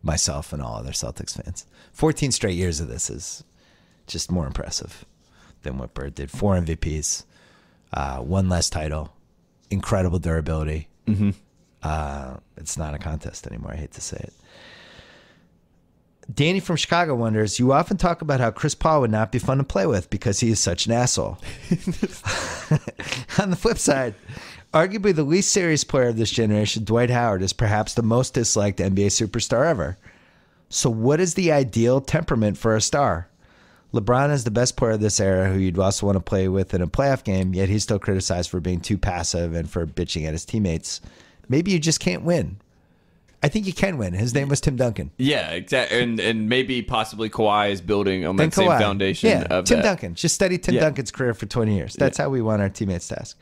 myself and all other Celtics fans. fourteen straight years of this is just more impressive than what Bird did. Four M V Ps, uh, one less title, incredible durability. Mm-hmm. uh, it's not a contest anymore. I hate to say it. Danny from Chicago wonders, you often talk about how Chris Paul would not be fun to play with because he is such an asshole. On the flip side, arguably the least serious player of this generation, Dwight Howard, is perhaps the most disliked N B A superstar ever. So what is the ideal temperament for a star? LeBron is the best player of this era who you'd also want to play with in a playoff game, yet he's still criticized for being too passive and for bitching at his teammates. Maybe you just can't win. I think you can win. His name was Tim Duncan. Yeah, exactly. And and maybe possibly Kawhi is building on that same foundation. Yeah, of Tim that. Duncan. Just study Tim yeah. Duncan's career for twenty years. That's yeah. how we want our teammates to ask.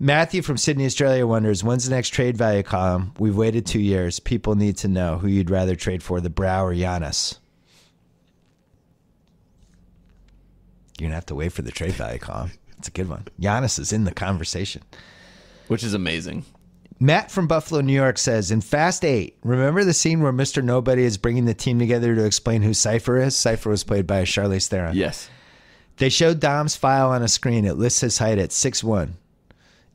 Matthew from Sydney, Australia wonders, when's the next trade value column? We've waited two years. People need to know who you'd rather trade for, the Brow or Giannis. You're going to have to wait for the trade value column. It's a good one. Giannis is in the conversation. Which is amazing. Matt from Buffalo, New York says, in Fast eight, remember the scene where Mister Nobody is bringing the team together to explain who Cypher is? Cypher was played by Charlize Theron. Yes. They showed Dom's file on a screen. It lists his height at six one.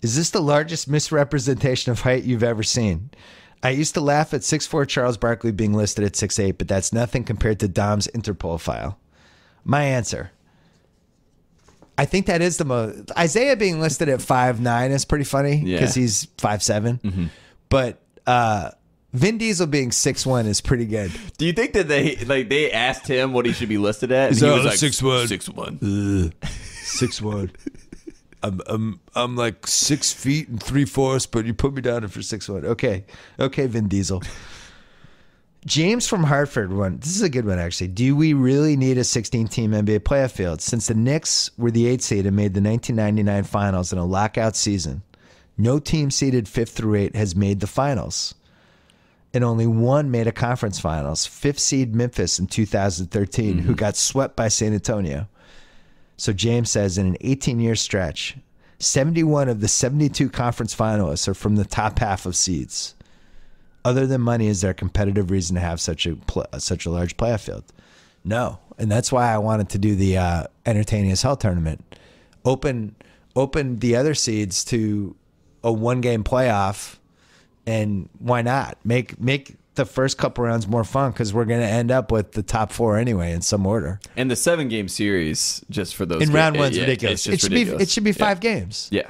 Is this the largest misrepresentation of height you've ever seen? I used to laugh at six four Charles Barkley being listed at six eight, but that's nothing compared to Dom's Interpol file. My answer. I think that is the most. Isaiah being listed at five nine is pretty funny because yeah. he's five seven. Mm-hmm. But uh, Vin Diesel being six one is pretty good. Do you think that they like they asked him what he should be listed at? And so, he was like six one. six one. I'm I'm I'm like six feet and three fourths, but you put me down for six one. Okay, okay, Vin Diesel. James from Hartford one. This is a good one, actually. Do we really need a sixteen-team N B A playoff field? Since the Knicks were the eighth seed and made the nineteen ninety-nine finals in a lockout season, no team seeded fifth through eight has made the finals, and only one made a conference finals. Fifth seed Memphis in two thousand thirteen, mm-hmm. who got swept by San Antonio. So James says, in an eighteen-year stretch, seventy-one of the seventy-two conference finalists are from the top half of seeds. Other than money, is there a competitive reason to have such a such a large playoff field? No, and that's why I wanted to do the uh, entertaining as hell tournament. Open, open the other seeds to a one game playoff, and why not make make the first couple rounds more fun, because we're going to end up with the top four anyway in some order. And the seven game series just for those in round one's yeah, ridiculous. It should ridiculous. be it should be five yeah. games. Yeah.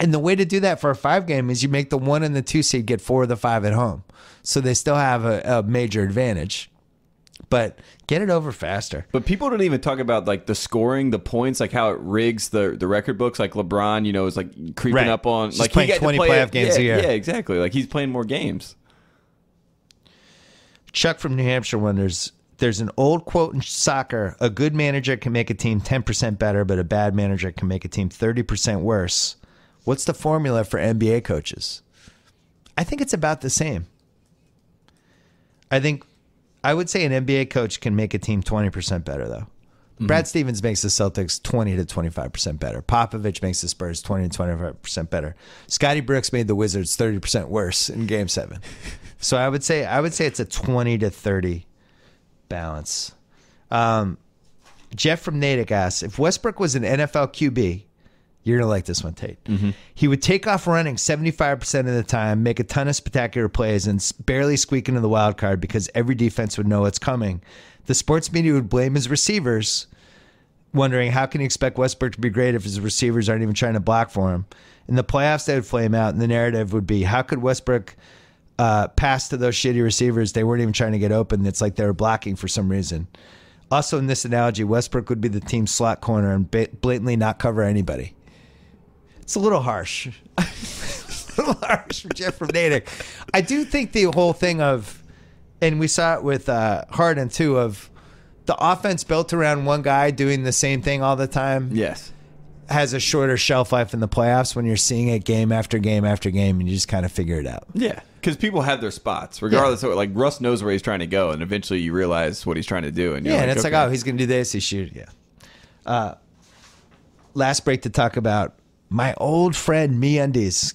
And the way to do that for a five game is you make the one and the two seed get four of the five at home. So they still have a, a major advantage. But get it over faster. But people don't even talk about like the scoring, the points, like how it rigs the the record books. Like LeBron, you know, is like creeping right. up on Just like playing he got twenty play playoff games yeah, a year. Yeah, exactly. Like he's playing more games. Chuck from New Hampshire wonders, there's an old quote in soccer, a good manager can make a team ten percent better, but a bad manager can make a team thirty percent worse. What's the formula for N B A coaches? I think it's about the same. I think I would say an N B A coach can make a team twenty percent better, though. Mm-hmm. Brad Stevens makes the Celtics twenty to twenty-five percent better. Popovich makes the Spurs twenty to twenty-five percent better. Scottie Brooks made the Wizards thirty percent worse in game seven. So I would say I would say it's a twenty to thirty balance. Um, Jeff from Natick asks, if Westbrook was an N F L Q B, you're going to like this one, Tate. Mm-hmm. He would take off running seventy-five percent of the time, make a ton of spectacular plays, and barely squeak into the wild card because every defense would know what's coming. The sports media would blame his receivers, wondering how can you expect Westbrook to be great if his receivers aren't even trying to block for him? In the playoffs, they would flame out, and the narrative would be, how could Westbrook uh, pass to those shitty receivers? They weren't even trying to get open. It's like they were blocking for some reason. Also, in this analogy, Westbrook would be the team's slot corner and blatantly not cover anybody. It's a little harsh. It's a little harsh for Jeff from Natick. I do think the whole thing of, and we saw it with uh, Harden too, of the offense built around one guy doing the same thing all the time. Yes. Has a shorter shelf life in the playoffs when you're seeing it game after game after game and you just kind of figure it out. Yeah, because people have their spots regardless yeah. of, like, Russ knows where he's trying to go and eventually you realize what he's trying to do. And you're yeah, like, and it's okay. like, oh, he's going to do this, he shoot. Yeah. Uh, last break to talk about my old friend, MeUndies.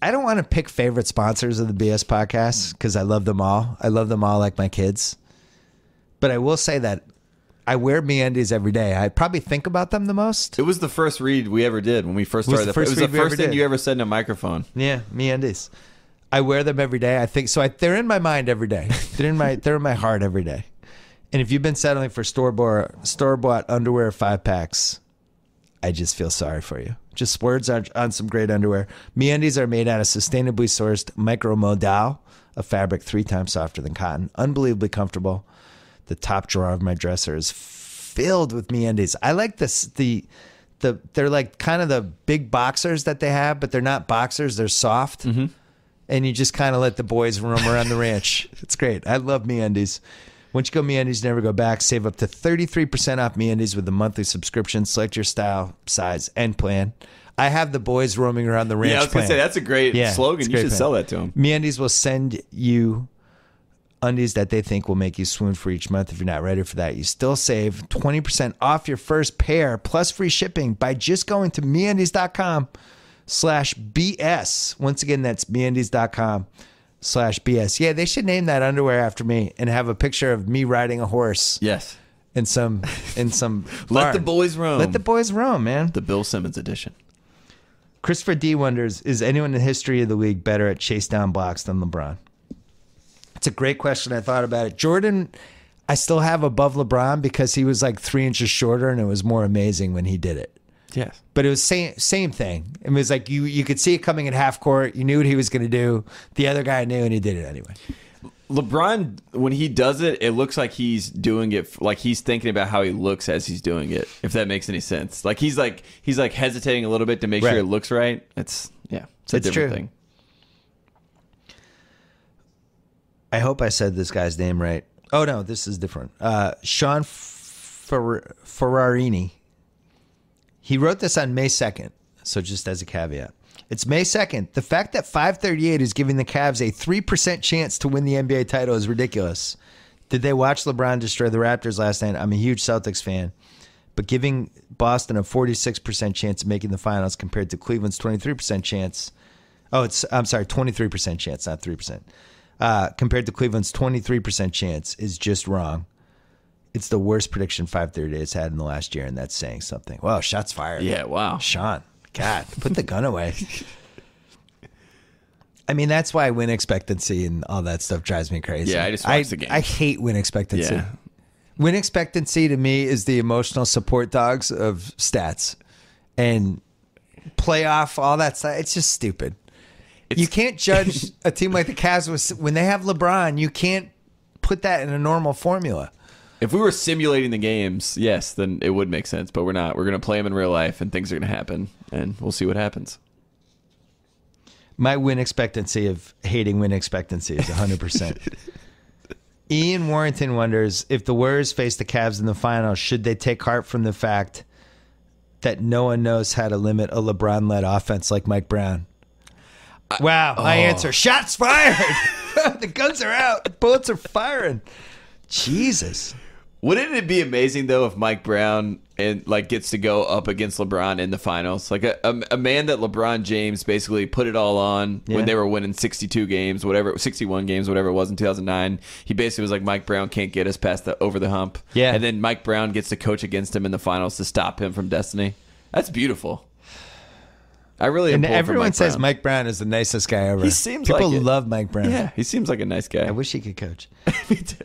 I don't want to pick favorite sponsors of the B S podcast because I love them all. I love them all like my kids. But I will say that I wear MeUndies every day. I probably think about them the most. It was the first read we ever did when we first started. It was the first, it was the first thing did. you ever said in a microphone. Yeah, MeUndies. I wear them every day. I think so. I, they're in my mind every day. They're in my they're in my heart every day. And if you've been settling for store bought store bought underwear five packs, I just feel sorry for you. Just splurge on, on some great underwear. MeUndies are made out of sustainably sourced micromodal, a fabric three times softer than cotton. Unbelievably comfortable. The top drawer of my dresser is filled with MeUndies. I like this. The, the they're like kind of the big boxers that they have, but they're not boxers. They're soft, mm-hmm. and you just kind of let the boys roam around the ranch. It's great. I love MeUndies. Once you go MeUndies, never go back. Save up to thirty-three percent off MeUndies with a monthly subscription. Select your style, size, and plan. I have the boys roaming around the ranch. Yeah, I was going to say, that's a great yeah, slogan. A great you should plan. sell that to them. MeUndies will send you undies that they think will make you swoon for each month. If you're not ready for that, you still save twenty percent off your first pair plus free shipping by just going to MeUndies dot com slash B S. Once again, that's MeUndies dot com. Slash B S. Yeah, they should name that underwear after me and have a picture of me riding a horse. Yes. In some, in some. Let barn. the boys roam. Let the boys roam, man. The Bill Simmons edition. Christopher D wonders, is anyone in the history of the league better at chase down blocks than LeBron? It's a great question. I thought about it. Jordan, I still have above LeBron because he was like three inches shorter and it was more amazing when he did it. Yes. But it was same same thing. It was like you you could see it coming at half court. You knew what he was going to do. The other guy knew, and he did it anyway. LeBron, when he does it, it looks like he's doing it like he's thinking about how he looks as he's doing it. If that makes any sense, like he's like he's like hesitating a little bit to make right. sure it looks right. It's yeah, it's a it's different true. thing. I hope I said this guy's name right. Oh, no, this is different. Uh, Sean Fer- Ferrarini. He wrote this on May second, so just as a caveat. It's May second. The fact that five thirty-eight is giving the Cavs a three percent chance to win the N B A title is ridiculous. Did they watch LeBron destroy the Raptors last night? I'm a huge Celtics fan. But giving Boston a forty-six percent chance of making the finals compared to Cleveland's twenty-three percent chance. Oh, it's I'm sorry, twenty-three percent chance, not three percent. Uh, compared to Cleveland's twenty-three percent chance is just wrong. It's the worst prediction five thirty-eight has had in the last year, and that's saying something. Wow, shots fired. Yeah, wow. Sean, God, put the gun away. I mean, that's why win expectancy and all that stuff drives me crazy. Yeah, I just watched I, the game. I hate win expectancy. Yeah. Win expectancy to me is the emotional support dogs of stats and playoff, all that stuff. It's just stupid. It's, you can't judge a team like the Cavs with, when they have LeBron. You can't put that in a normal formula. If we were simulating the games, yes, then it would make sense. But we're not. We're going to play them in real life, and things are going to happen, and we'll see what happens. My win expectancy of hating win expectancy is one hundred percent. Ian Warrington wonders, if the Warriors face the Cavs in the finals, should they take heart from the fact that no one knows how to limit a LeBron-led offense like Mike Brown? I, wow, oh. My answer, shots fired. The guns are out. The bullets are firing. Jesus. Wouldn't it be amazing, though, if Mike Brown and like gets to go up against LeBron in the finals? Like a, a, a man that LeBron James basically put it all on yeah. when they were winning sixty-two games, whatever, sixty-one games, whatever it was in two thousand nine. He basically was like, Mike Brown can't get us past the over the hump. Yeah. And then Mike Brown gets to coach against him in the finals to stop him from destiny. That's beautiful. I really and everyone Mike says Brown. Mike Brown is the nicest guy ever. He seems People like it. love Mike Brown. Yeah, he seems like a nice guy. I wish he could coach. Me too.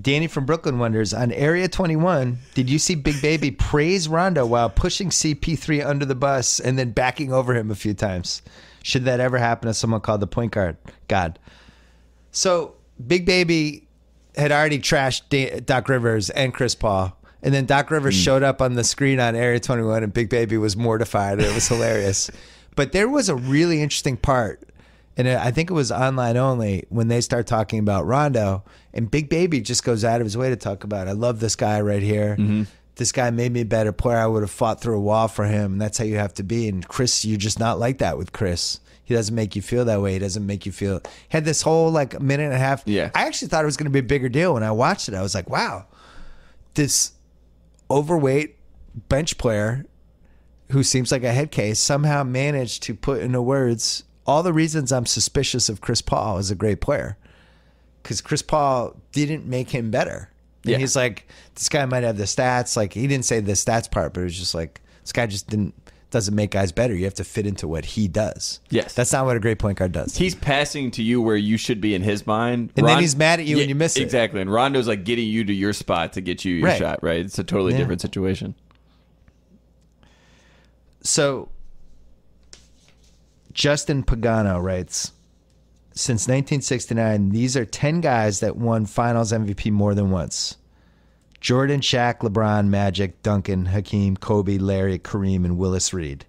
Danny from Brooklyn wonders, on Area twenty-one, did you see Big Baby praise Rondo while pushing C P three under the bus and then backing over him a few times? Should that ever happen to someone called the point guard? God. So Big Baby had already trashed Doc Rivers and Chris Paul, and then Doc Rivers mm. showed up on the screen on Area twenty-one, and Big Baby was mortified. It was hilarious. But there was a really interesting part, and I think it was online only, when they start talking about Rondo, and Big Baby just goes out of his way to talk about, I love this guy right here. Mm-hmm. This guy made me a better player. I would have fought through a wall for him, and that's how you have to be. And Chris, you're just not like that with Chris. He doesn't make you feel that way. He doesn't make you feel... Had this whole like minute and a half... Yeah. I actually thought it was going to be a bigger deal when I watched it. I was like, wow, this overweight bench player who seems like a head case somehow managed to put into words... all the reasons I'm suspicious of Chris Paul as a great player, because Chris Paul didn't make him better. And yeah. he's like, this guy might have the stats. Like, he didn't say the stats part, but it was just like, this guy just didn't doesn't make guys better. You have to fit into what he does. Yes. That's not what a great point guard does. He's passing to you where you should be in his mind. And Ron- then he's mad at you yeah, when you miss it. Exactly. And Rondo's like getting you to your spot to get you your right. shot, right? It's a totally yeah. different situation. So... Justin Pagano writes, since nineteen sixty-nine, these are ten guys that won finals M V P more than once. Jordan, Shaq, LeBron, Magic, Duncan, Hakeem, Kobe, Larry, Kareem, and Willis Reed.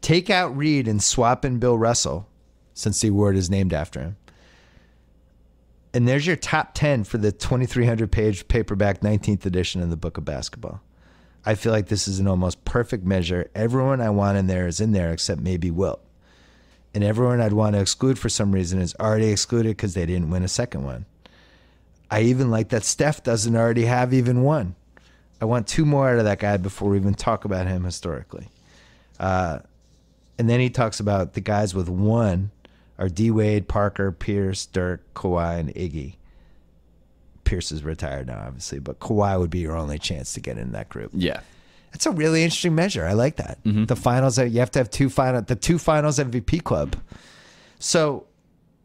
Take out Reed and swap in Bill Russell, since the award is named after him. And there's your top ten for the twenty-three hundred page paperback nineteenth edition of the Book of Basketball. I feel like this is an almost perfect measure. Everyone I want in there is in there except maybe Wilt. And everyone I'd want to exclude for some reason is already excluded because they didn't win a second one. I even like that Steph doesn't already have even one. I want two more out of that guy before we even talk about him historically. Uh, and then he talks about the guys with one are D. Wade, Parker, Pierce, Dirk, Kawhi, and Iggy. Pierce is retired now, obviously, but Kawhi would be your only chance to get in that group. Yeah. That's a really interesting measure. I like that. Mm-hmm. The finals, you have to have two final, the two finals M V P club. So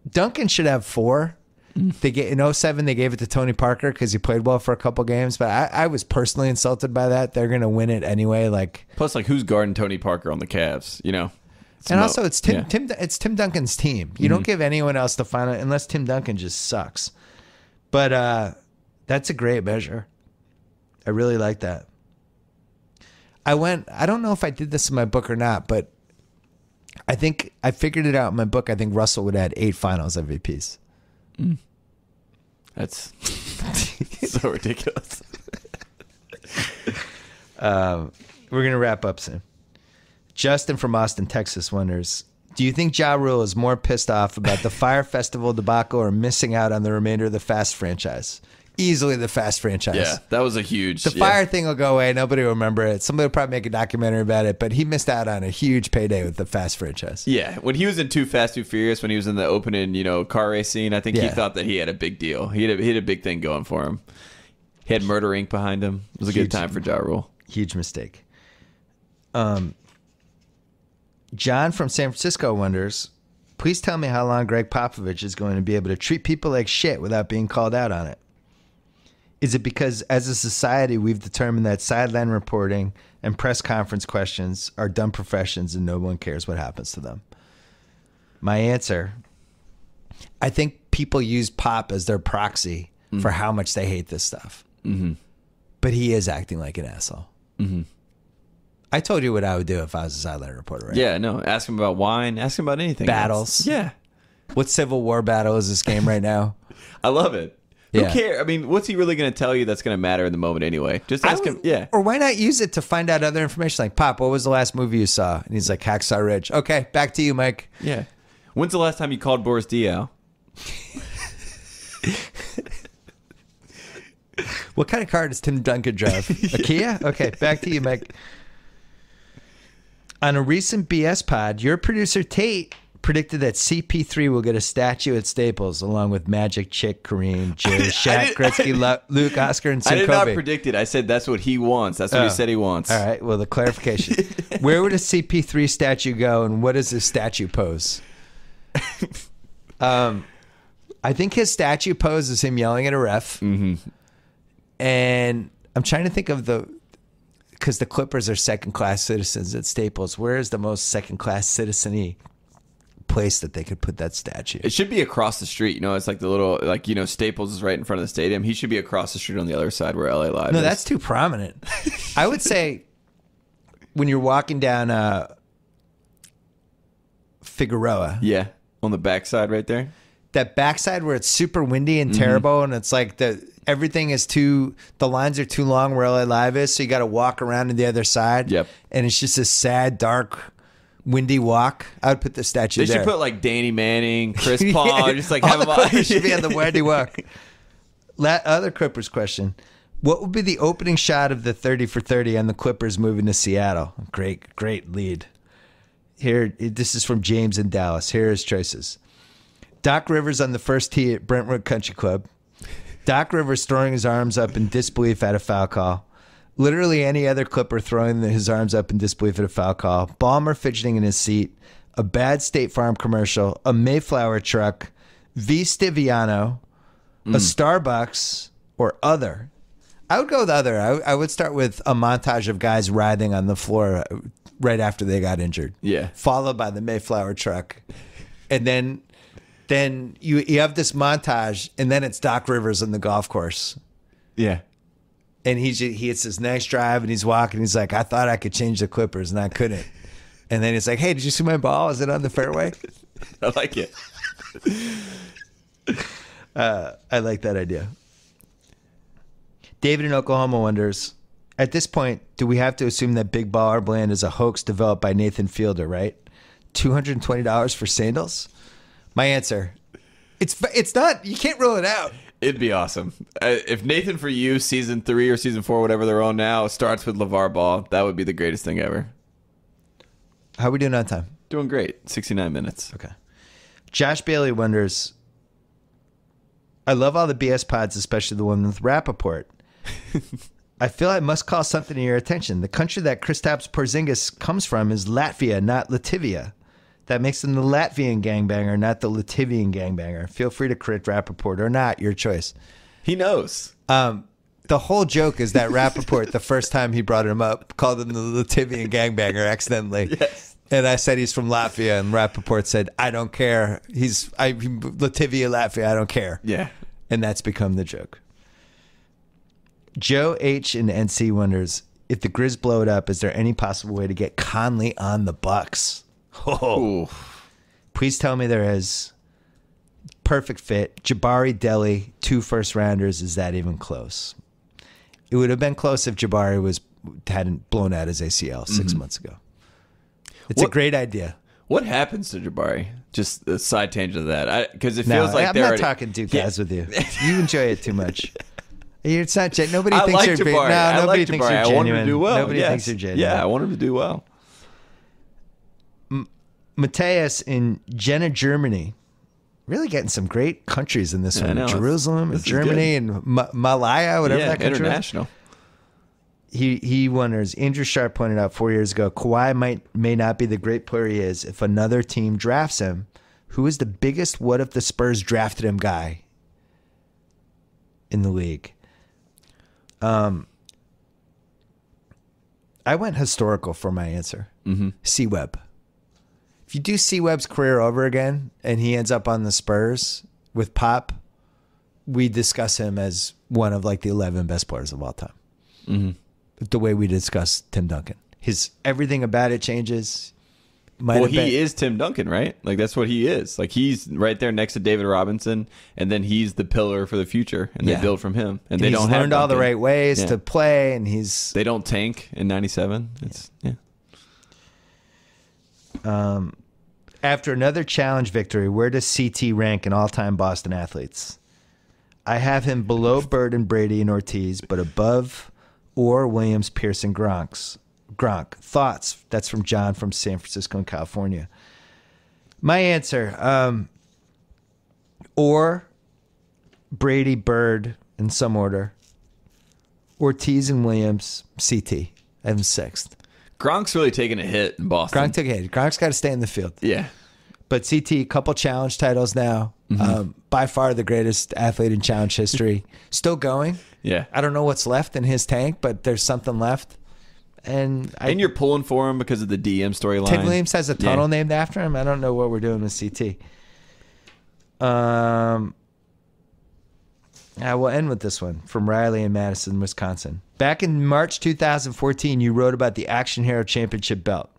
Duncan should have four. Mm-hmm. They get, in oh seven, they gave it to Tony Parker because he played well for a couple games, but I, I was personally insulted by that. They're going to win it anyway. Like Plus, like who's guarding Tony Parker on the Cavs, you know? It's and no, also, it's Tim, yeah. Tim, it's Tim Duncan's team. You mm-hmm. don't give anyone else the final unless Tim Duncan just sucks. But uh, that's a great measure. I really like that. I went, I don't know if I did this in my book or not, but I think I figured it out in my book. I think Russell would add eight Finals M V Ps. Mm. That's so ridiculous. um, we're gonna wrap up soon. Justin from Austin, Texas wonders, do you think Ja Rule is more pissed off about the Fyre Festival debacle or missing out on the remainder of the Fast franchise? Easily the Fast franchise. Yeah, that was a huge... The yeah. Fyre thing will go away. Nobody will remember it. Somebody will probably make a documentary about it, but he missed out on a huge payday with the Fast franchise. Yeah, when he was in Too Fast, Too Furious, when he was in the opening, you know, car race scene, I think yeah. he thought that he had a big deal. He had a, he had a big thing going for him. He had Murder, Incorporated behind him. It was a huge, good time for Ja Rule. Huge mistake. Um... John from San Francisco wonders, please tell me how long Greg Popovich is going to be able to treat people like shit without being called out on it. Is it because as a society we've determined that sideline reporting and press conference questions are dumb professions and no one cares what happens to them? My answer, I think people use Pop as their proxy mm-hmm. for how much they hate this stuff. Mm-hmm. But he is acting like an asshole. Mm-hmm. I told you what I would do if I was a sideline reporter, right? Yeah, no. Ask him about wine. Ask him about anything. Battles. Else. Yeah. What Civil War battle is this game right now? I love it. Yeah. Who cares? I mean, what's he really going to tell you that's going to matter in the moment anyway? Just ask would, him. Yeah. Or why not use it to find out other information? Like, Pop, what was the last movie you saw? And he's like, Hacksaw Ridge. Okay, back to you, Mike. Yeah. When's the last time you called Boris Diaw? What kind of car does Tim Duncan drive? A Kia? Okay, back to you, Mike. On a recent B S pod, your producer Tate predicted that C P three will get a statue at Staples along with Magic, Chick, Kareem, Jerry, Shaq, Gretzky, Luke, Oscar, and Sir Kobe. I did not predict it. I said that's what he wants. That's what oh. he said he wants. All right. Well, the clarification. Where would a C P three statue go, and what is his statue pose? um, I think his statue pose is him yelling at a ref. Mm-hmm. And I'm trying to think of the... Because the Clippers are second-class citizens at Staples. Where is the most second-class citizen-y place that they could put that statue? It should be across the street. You know, it's like the little, like, you know, Staples is right in front of the stadium. He should be across the street on the other side where L A Live no, is. No, that's too prominent. I would say when you're walking down uh, Figueroa. Yeah, on the backside right there. That backside where it's super windy and terrible, mm-hmm. and it's like the everything is too, the lines are too long where L A Live is, so you got to walk around to the other side. Yep. And it's just a sad, dark, windy walk. I would put the statue they there. They should put like Danny Manning, Chris Paul, yeah. just like all have the them all. Should be on the windy walk. That other Clippers question: what would be the opening shot of the thirty for thirty on the Clippers moving to Seattle? Great, great lead. Here, this is from James in Dallas. Here are his choices. Doc Rivers on the first tee at Brentwood Country Club. Doc Rivers throwing his arms up in disbelief at a foul call. Literally any other Clipper throwing his arms up in disbelief at a foul call. Ballmer fidgeting in his seat. A bad State Farm commercial. A Mayflower truck. V. Stiviano. Mm. A Starbucks or other. I would go with other. I, I would start with a montage of guys writhing on the floor right after they got injured. Yeah. Followed by the Mayflower truck. And then... Then you you have this montage, and then it's Doc Rivers on the golf course. Yeah. And he he hits his next drive, and he's walking. He's like, I thought I could change the Clippers, and I couldn't. And then he's like, hey, did you see my ball? Is it on the fairway? I like it. uh, I like that idea. David in Oklahoma wonders, at this point, do we have to assume that Big Baller Bland is a hoax developed by Nathan Fielder, right? two hundred twenty dollars for sandals? My answer, it's it's not. You can't rule it out. It'd be awesome uh, if Nathan For You season three or season four, whatever they're on now, starts with LeVar Ball. That would be the greatest thing ever. How are we doing on time? Doing great. sixty-nine minutes. Okay. Josh Bailey wonders, I love all the B S pods, especially the one with Rappaport. I feel I must call something to your attention. The country that Kristaps Porzingis comes from is Latvia, not Lativia. That makes them the Latvian gangbanger, not the Latvian gangbanger. Feel free to correct Rappaport or not, your choice. He knows. Um, the whole joke is that Rappaport, the first time he brought him up, called him the Latvian gangbanger accidentally. Yes. And I said he's from Latvia, and Rappaport said, I don't care. He's I, Latvia, Latvia, I don't care. Yeah. And that's become the joke. Joe H. in N C wonders, if the Grizz blow it up, is there any possible way to get Conley on the Bucks? Oh. Please tell me there is. Perfect fit. Jabari Delly, two first rounders. Is that even close? It would have been close if Jabari was hadn't blown out his A C L six mm-hmm. months ago. It's what, a great idea. What happens to Jabari? Just a side tangent of that, because it feels no, like I'm they're not already... talking Duke yeah. guys with you. You enjoy it too much. It's not. Nobody I thinks like you're Jabari. No, I nobody like thinks Jabari. You're genuine. I want him to do well. Nobody yes. thinks you're genuine. Yeah, I want him to do well. M Mateus in Jena, Germany. Really getting some great countries in this yeah, one. Know, Jerusalem, this Germany, and M Malaya, whatever yeah, that country international. Is. He, he wonders, Andrew Sharp pointed out four years ago, Kawhi might, may not be the great player he is if another team drafts him. Who is the biggest what if the Spurs drafted him guy in the league? Um, I went historical for my answer. Mm-hmm. C-Web. If you do C-Web's career over again and he ends up on the Spurs with Pop, we discuss him as one of like the eleven best players of all time. Mm-hmm. The way we discuss Tim Duncan. His everything about it changes. Might well, he been. Is Tim Duncan, right? Like that's what he is. Like he's right there next to David Robinson, and then he's the pillar for the future, and yeah. they build from him. And, and they he's don't learned have all the right ways yeah. to play, and he's they don't tank in ninety-seven. It's yeah. yeah. Um. After another challenge victory, where does C T rank in all-time Boston athletes? I have him below Bird and Brady and Ortiz, but above Orr, Williams, Pearson, Gronks. Gronk. Thoughts? That's from John from San Francisco and California. My answer, um, Orr, Brady, Bird, in some order, Ortiz and Williams, C T. I have him sixth. Gronk's really taking a hit in Boston. Gronk took a hit. Gronk's got to stay in the field. Yeah. But C T, a couple challenge titles now. Mm-hmm. um, by far the greatest athlete in challenge history. Still going. Yeah. I don't know what's left in his tank, but there's something left. And I, and you're pulling for him because of the D M storyline. Tim Williams has a tunnel yeah. named after him. I don't know what we're doing with C T. Um, I will end with this one from Riley in Madison, Wisconsin. Back in March two thousand fourteen, you wrote about the Action Hero Championship belt.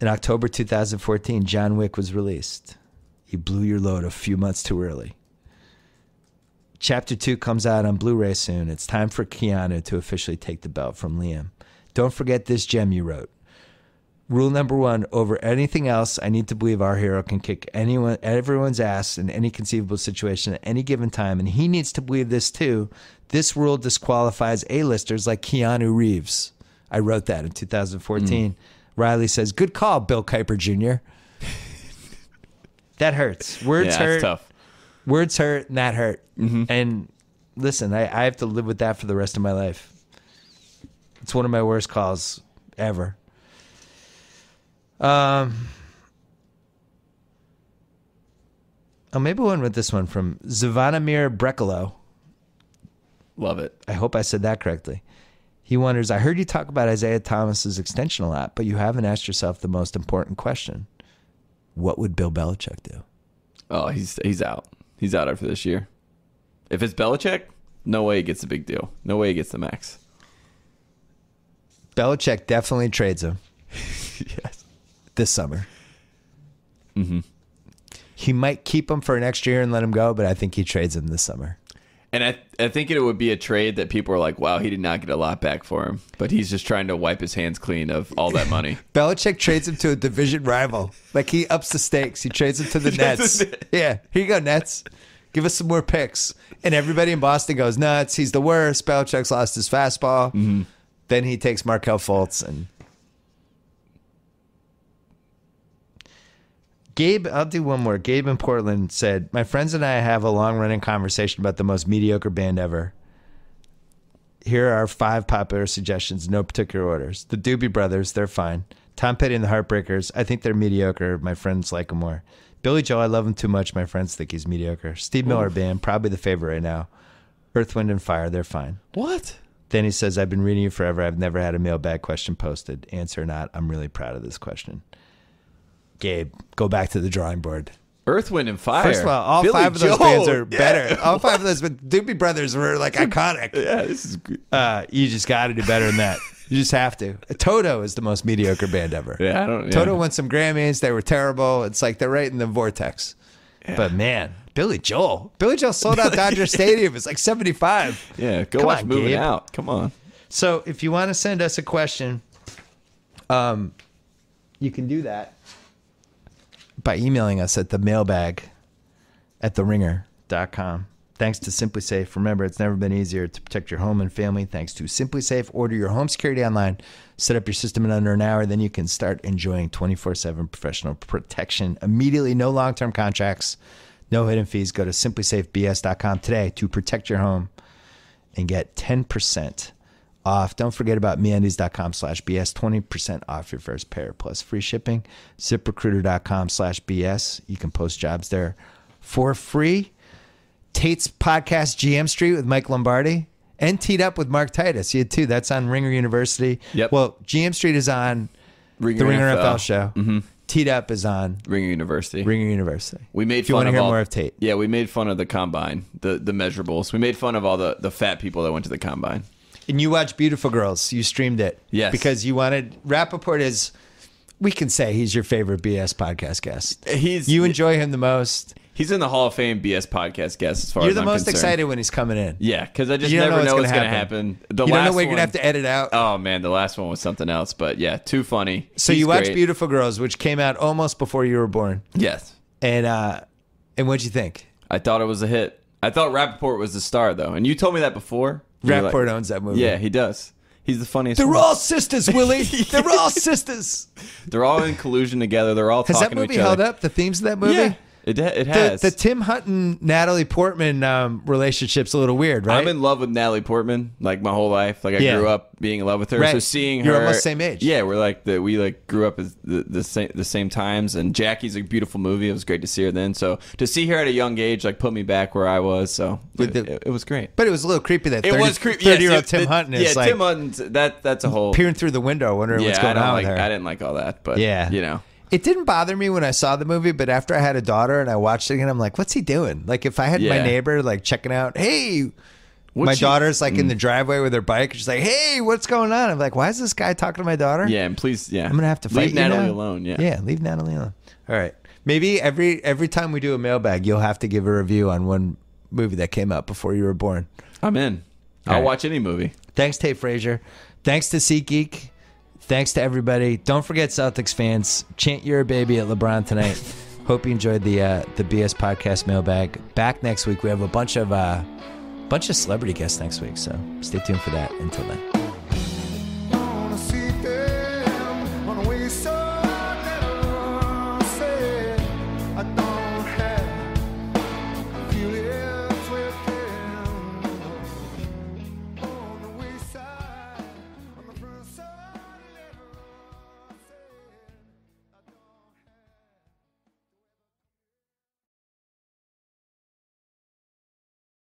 In October two thousand fourteen, John Wick was released. You blew your load a few months too early. Chapter two comes out on Blu-ray soon. It's time for Keanu to officially take the belt from Liam. Don't forget this gem you wrote. Rule number one, over anything else, I need to believe our hero can kick anyone, everyone's ass in any conceivable situation at any given time, and he needs to believe this too. This rule disqualifies A-listers like Keanu Reeves. I wrote that in two thousand fourteen. Mm. Riley says, good call, Bill Kuiper Junior That hurts. Words yeah, hurt. That's tough. Words hurt and that hurt. Mm-hmm. And listen, I, I have to live with that for the rest of my life. It's one of my worst calls ever. Um, I'll maybe one with this one from Zvonimir Brekalo. Love it. I hope I said that correctly. He wonders, I heard you talk about Isaiah Thomas's extension a lot, but you haven't asked yourself the most important question. What would Bill Belichick do? Oh, he's he's out. He's out after this year. If it's Belichick, no way he gets the big deal. No way he gets the max. Belichick definitely trades him. Yes. This summer. Mm-hmm. He might keep him for an extra year and let him go, but I think he trades him this summer. And I, I think it would be a trade that people are like, wow, he did not get a lot back for him. But he's just trying to wipe his hands clean of all that money. Belichick trades him to a division rival. Like, he ups the stakes. He trades him to the Nets. Yeah, here you go, Nets. Give us some more picks. And everybody in Boston goes nuts. He's the worst. Belichick's lost his fastball. Mm-hmm. Then he takes Markelle Fultz. And Gabe, I'll do one more. Gabe in Portland said, my friends and I have a long-running conversation about the most mediocre band ever. Here are five popular suggestions, no particular orders. The Doobie Brothers, they're fine. Tom Petty and the Heartbreakers, I think they're mediocre. My friends like them more. Billy Joel, I love him too much. My friends think he's mediocre. Steve Miller Oof. Band, probably the favorite right now. Earth, Wind, and Fire, they're fine. What? Then he says, I've been reading you forever. I've never had a mailbag question posted. Answer or not, I'm really proud of this question. Gabe, go back to the drawing board. Earth, Wind, and Fire. First of all, all Billy five of those Joel. Bands are yeah. better. All five of those, but Doobie Brothers were like iconic. Yeah, this is good. Uh, you just got to do better than that. You just have to. Toto is the most mediocre band ever. Yeah, I don't. Yeah. Toto won some Grammys. They were terrible. It's like they're right in the vortex. Yeah. But man, Billy Joel. Billy Joel sold out Dodger Stadium. It's like seventy-five. Yeah, go Come watch on, Moving Gabe. Out. Come on. So if you want to send us a question, um, you can do that by emailing us at the mailbag at the ringer dot com. Thanks to Simply Safe. Remember, it's never been easier to protect your home and family. Thanks to Simply Safe. Order your home security online. Set up your system in under an hour. Then you can start enjoying twenty-four seven professional protection immediately. No long-term contracts. No hidden fees. Go to simply safe b s dot com today to protect your home and get ten percent off. Don't forget about meundies dot com slash b s. twenty percent off your first pair plus free shipping. zip recruiter dot com slash b s. You can post jobs there for free. Tate's podcast, G M Street, with Mike Lombardi, and Teed Up with Mark Titus. You had two. That's on Ringer University. Yep. Well, G M Street is on Ringer the Ringer N F L, N F L show. Mm-hmm. Teed Up is on Ringer University. Ringer University. We made if fun you want to hear all, more of Tate. Yeah, we made fun of the combine, the the measurables. We made fun of all the, the fat people that went to the combine. And you watched Beautiful Girls. You streamed it. Yes. Because you wanted... Rappaport is... We can say he's your favorite B S podcast guest. He's You enjoy him the most. He's in the Hall of Fame B S podcast guest as far you're as I'm concerned. You're the most excited when he's coming in. Yeah, because I just you never know what's going to happen. The you last don't know what you're going to have to edit out. Oh, man, the last one was something else. But, yeah, too funny. So he's you watched great. Beautiful Girls, which came out almost before you were born. Yes. And uh, and what'd you think? I thought it was a hit. I thought Rappaport was the star, though. And you told me that before. Rappaport like, owns that movie. Yeah, he does. He's the funniest. They're one. all sisters, Willie. They're all sisters. They're all in collusion together. They're all Has talking to each other. Has that movie held up, the themes of that movie? Yeah, it, it has. The, the Tim Hutton, Natalie Portman um, relationship's a little weird, right? I'm in love with Natalie Portman like my whole life. Like I yeah. grew up being in love with her. Right. So seeing her. You're almost same age. Yeah, we're like the, we like grew up as the, the, same, the same times. And Jackie's a beautiful movie. It was great to see her then. So to see her at a young age like put me back where I was. So it, the, it, it was great. But it was a little creepy that thirty, it was creepy. thirty yes, year old Tim the, Hutton is yeah, like Tim Hutton's that that's a whole peering through the window wondering yeah, what's going on like, with her. I didn't like all that, but yeah, you know. It didn't bother me when I saw the movie, but after I had a daughter and I watched it again, I'm like, what's he doing? Like, if I had yeah. my neighbor, like, checking out, hey, what's my she, daughter's, like, mm. in the driveway with her bike. She's like, hey, what's going on? I'm like, why is this guy talking to my daughter? Yeah, and please, yeah. I'm going to have to fight Leave you Natalie now. alone, yeah. Yeah, leave Natalie alone. All right. Maybe every every time we do a mailbag, you'll have to give a review on one movie that came out before you were born. I'm in. All I'll right. watch any movie. Thanks, Tate Frazier. Thanks to SeatGeek. Thanks to everybody. Don't forget, Celtics fans, chant "You're a baby" at LeBron tonight. Hope you enjoyed the uh, the B S podcast mailbag. Back next week. We have a bunch of uh, bunch of celebrity guests next week, so stay tuned for that. Until then.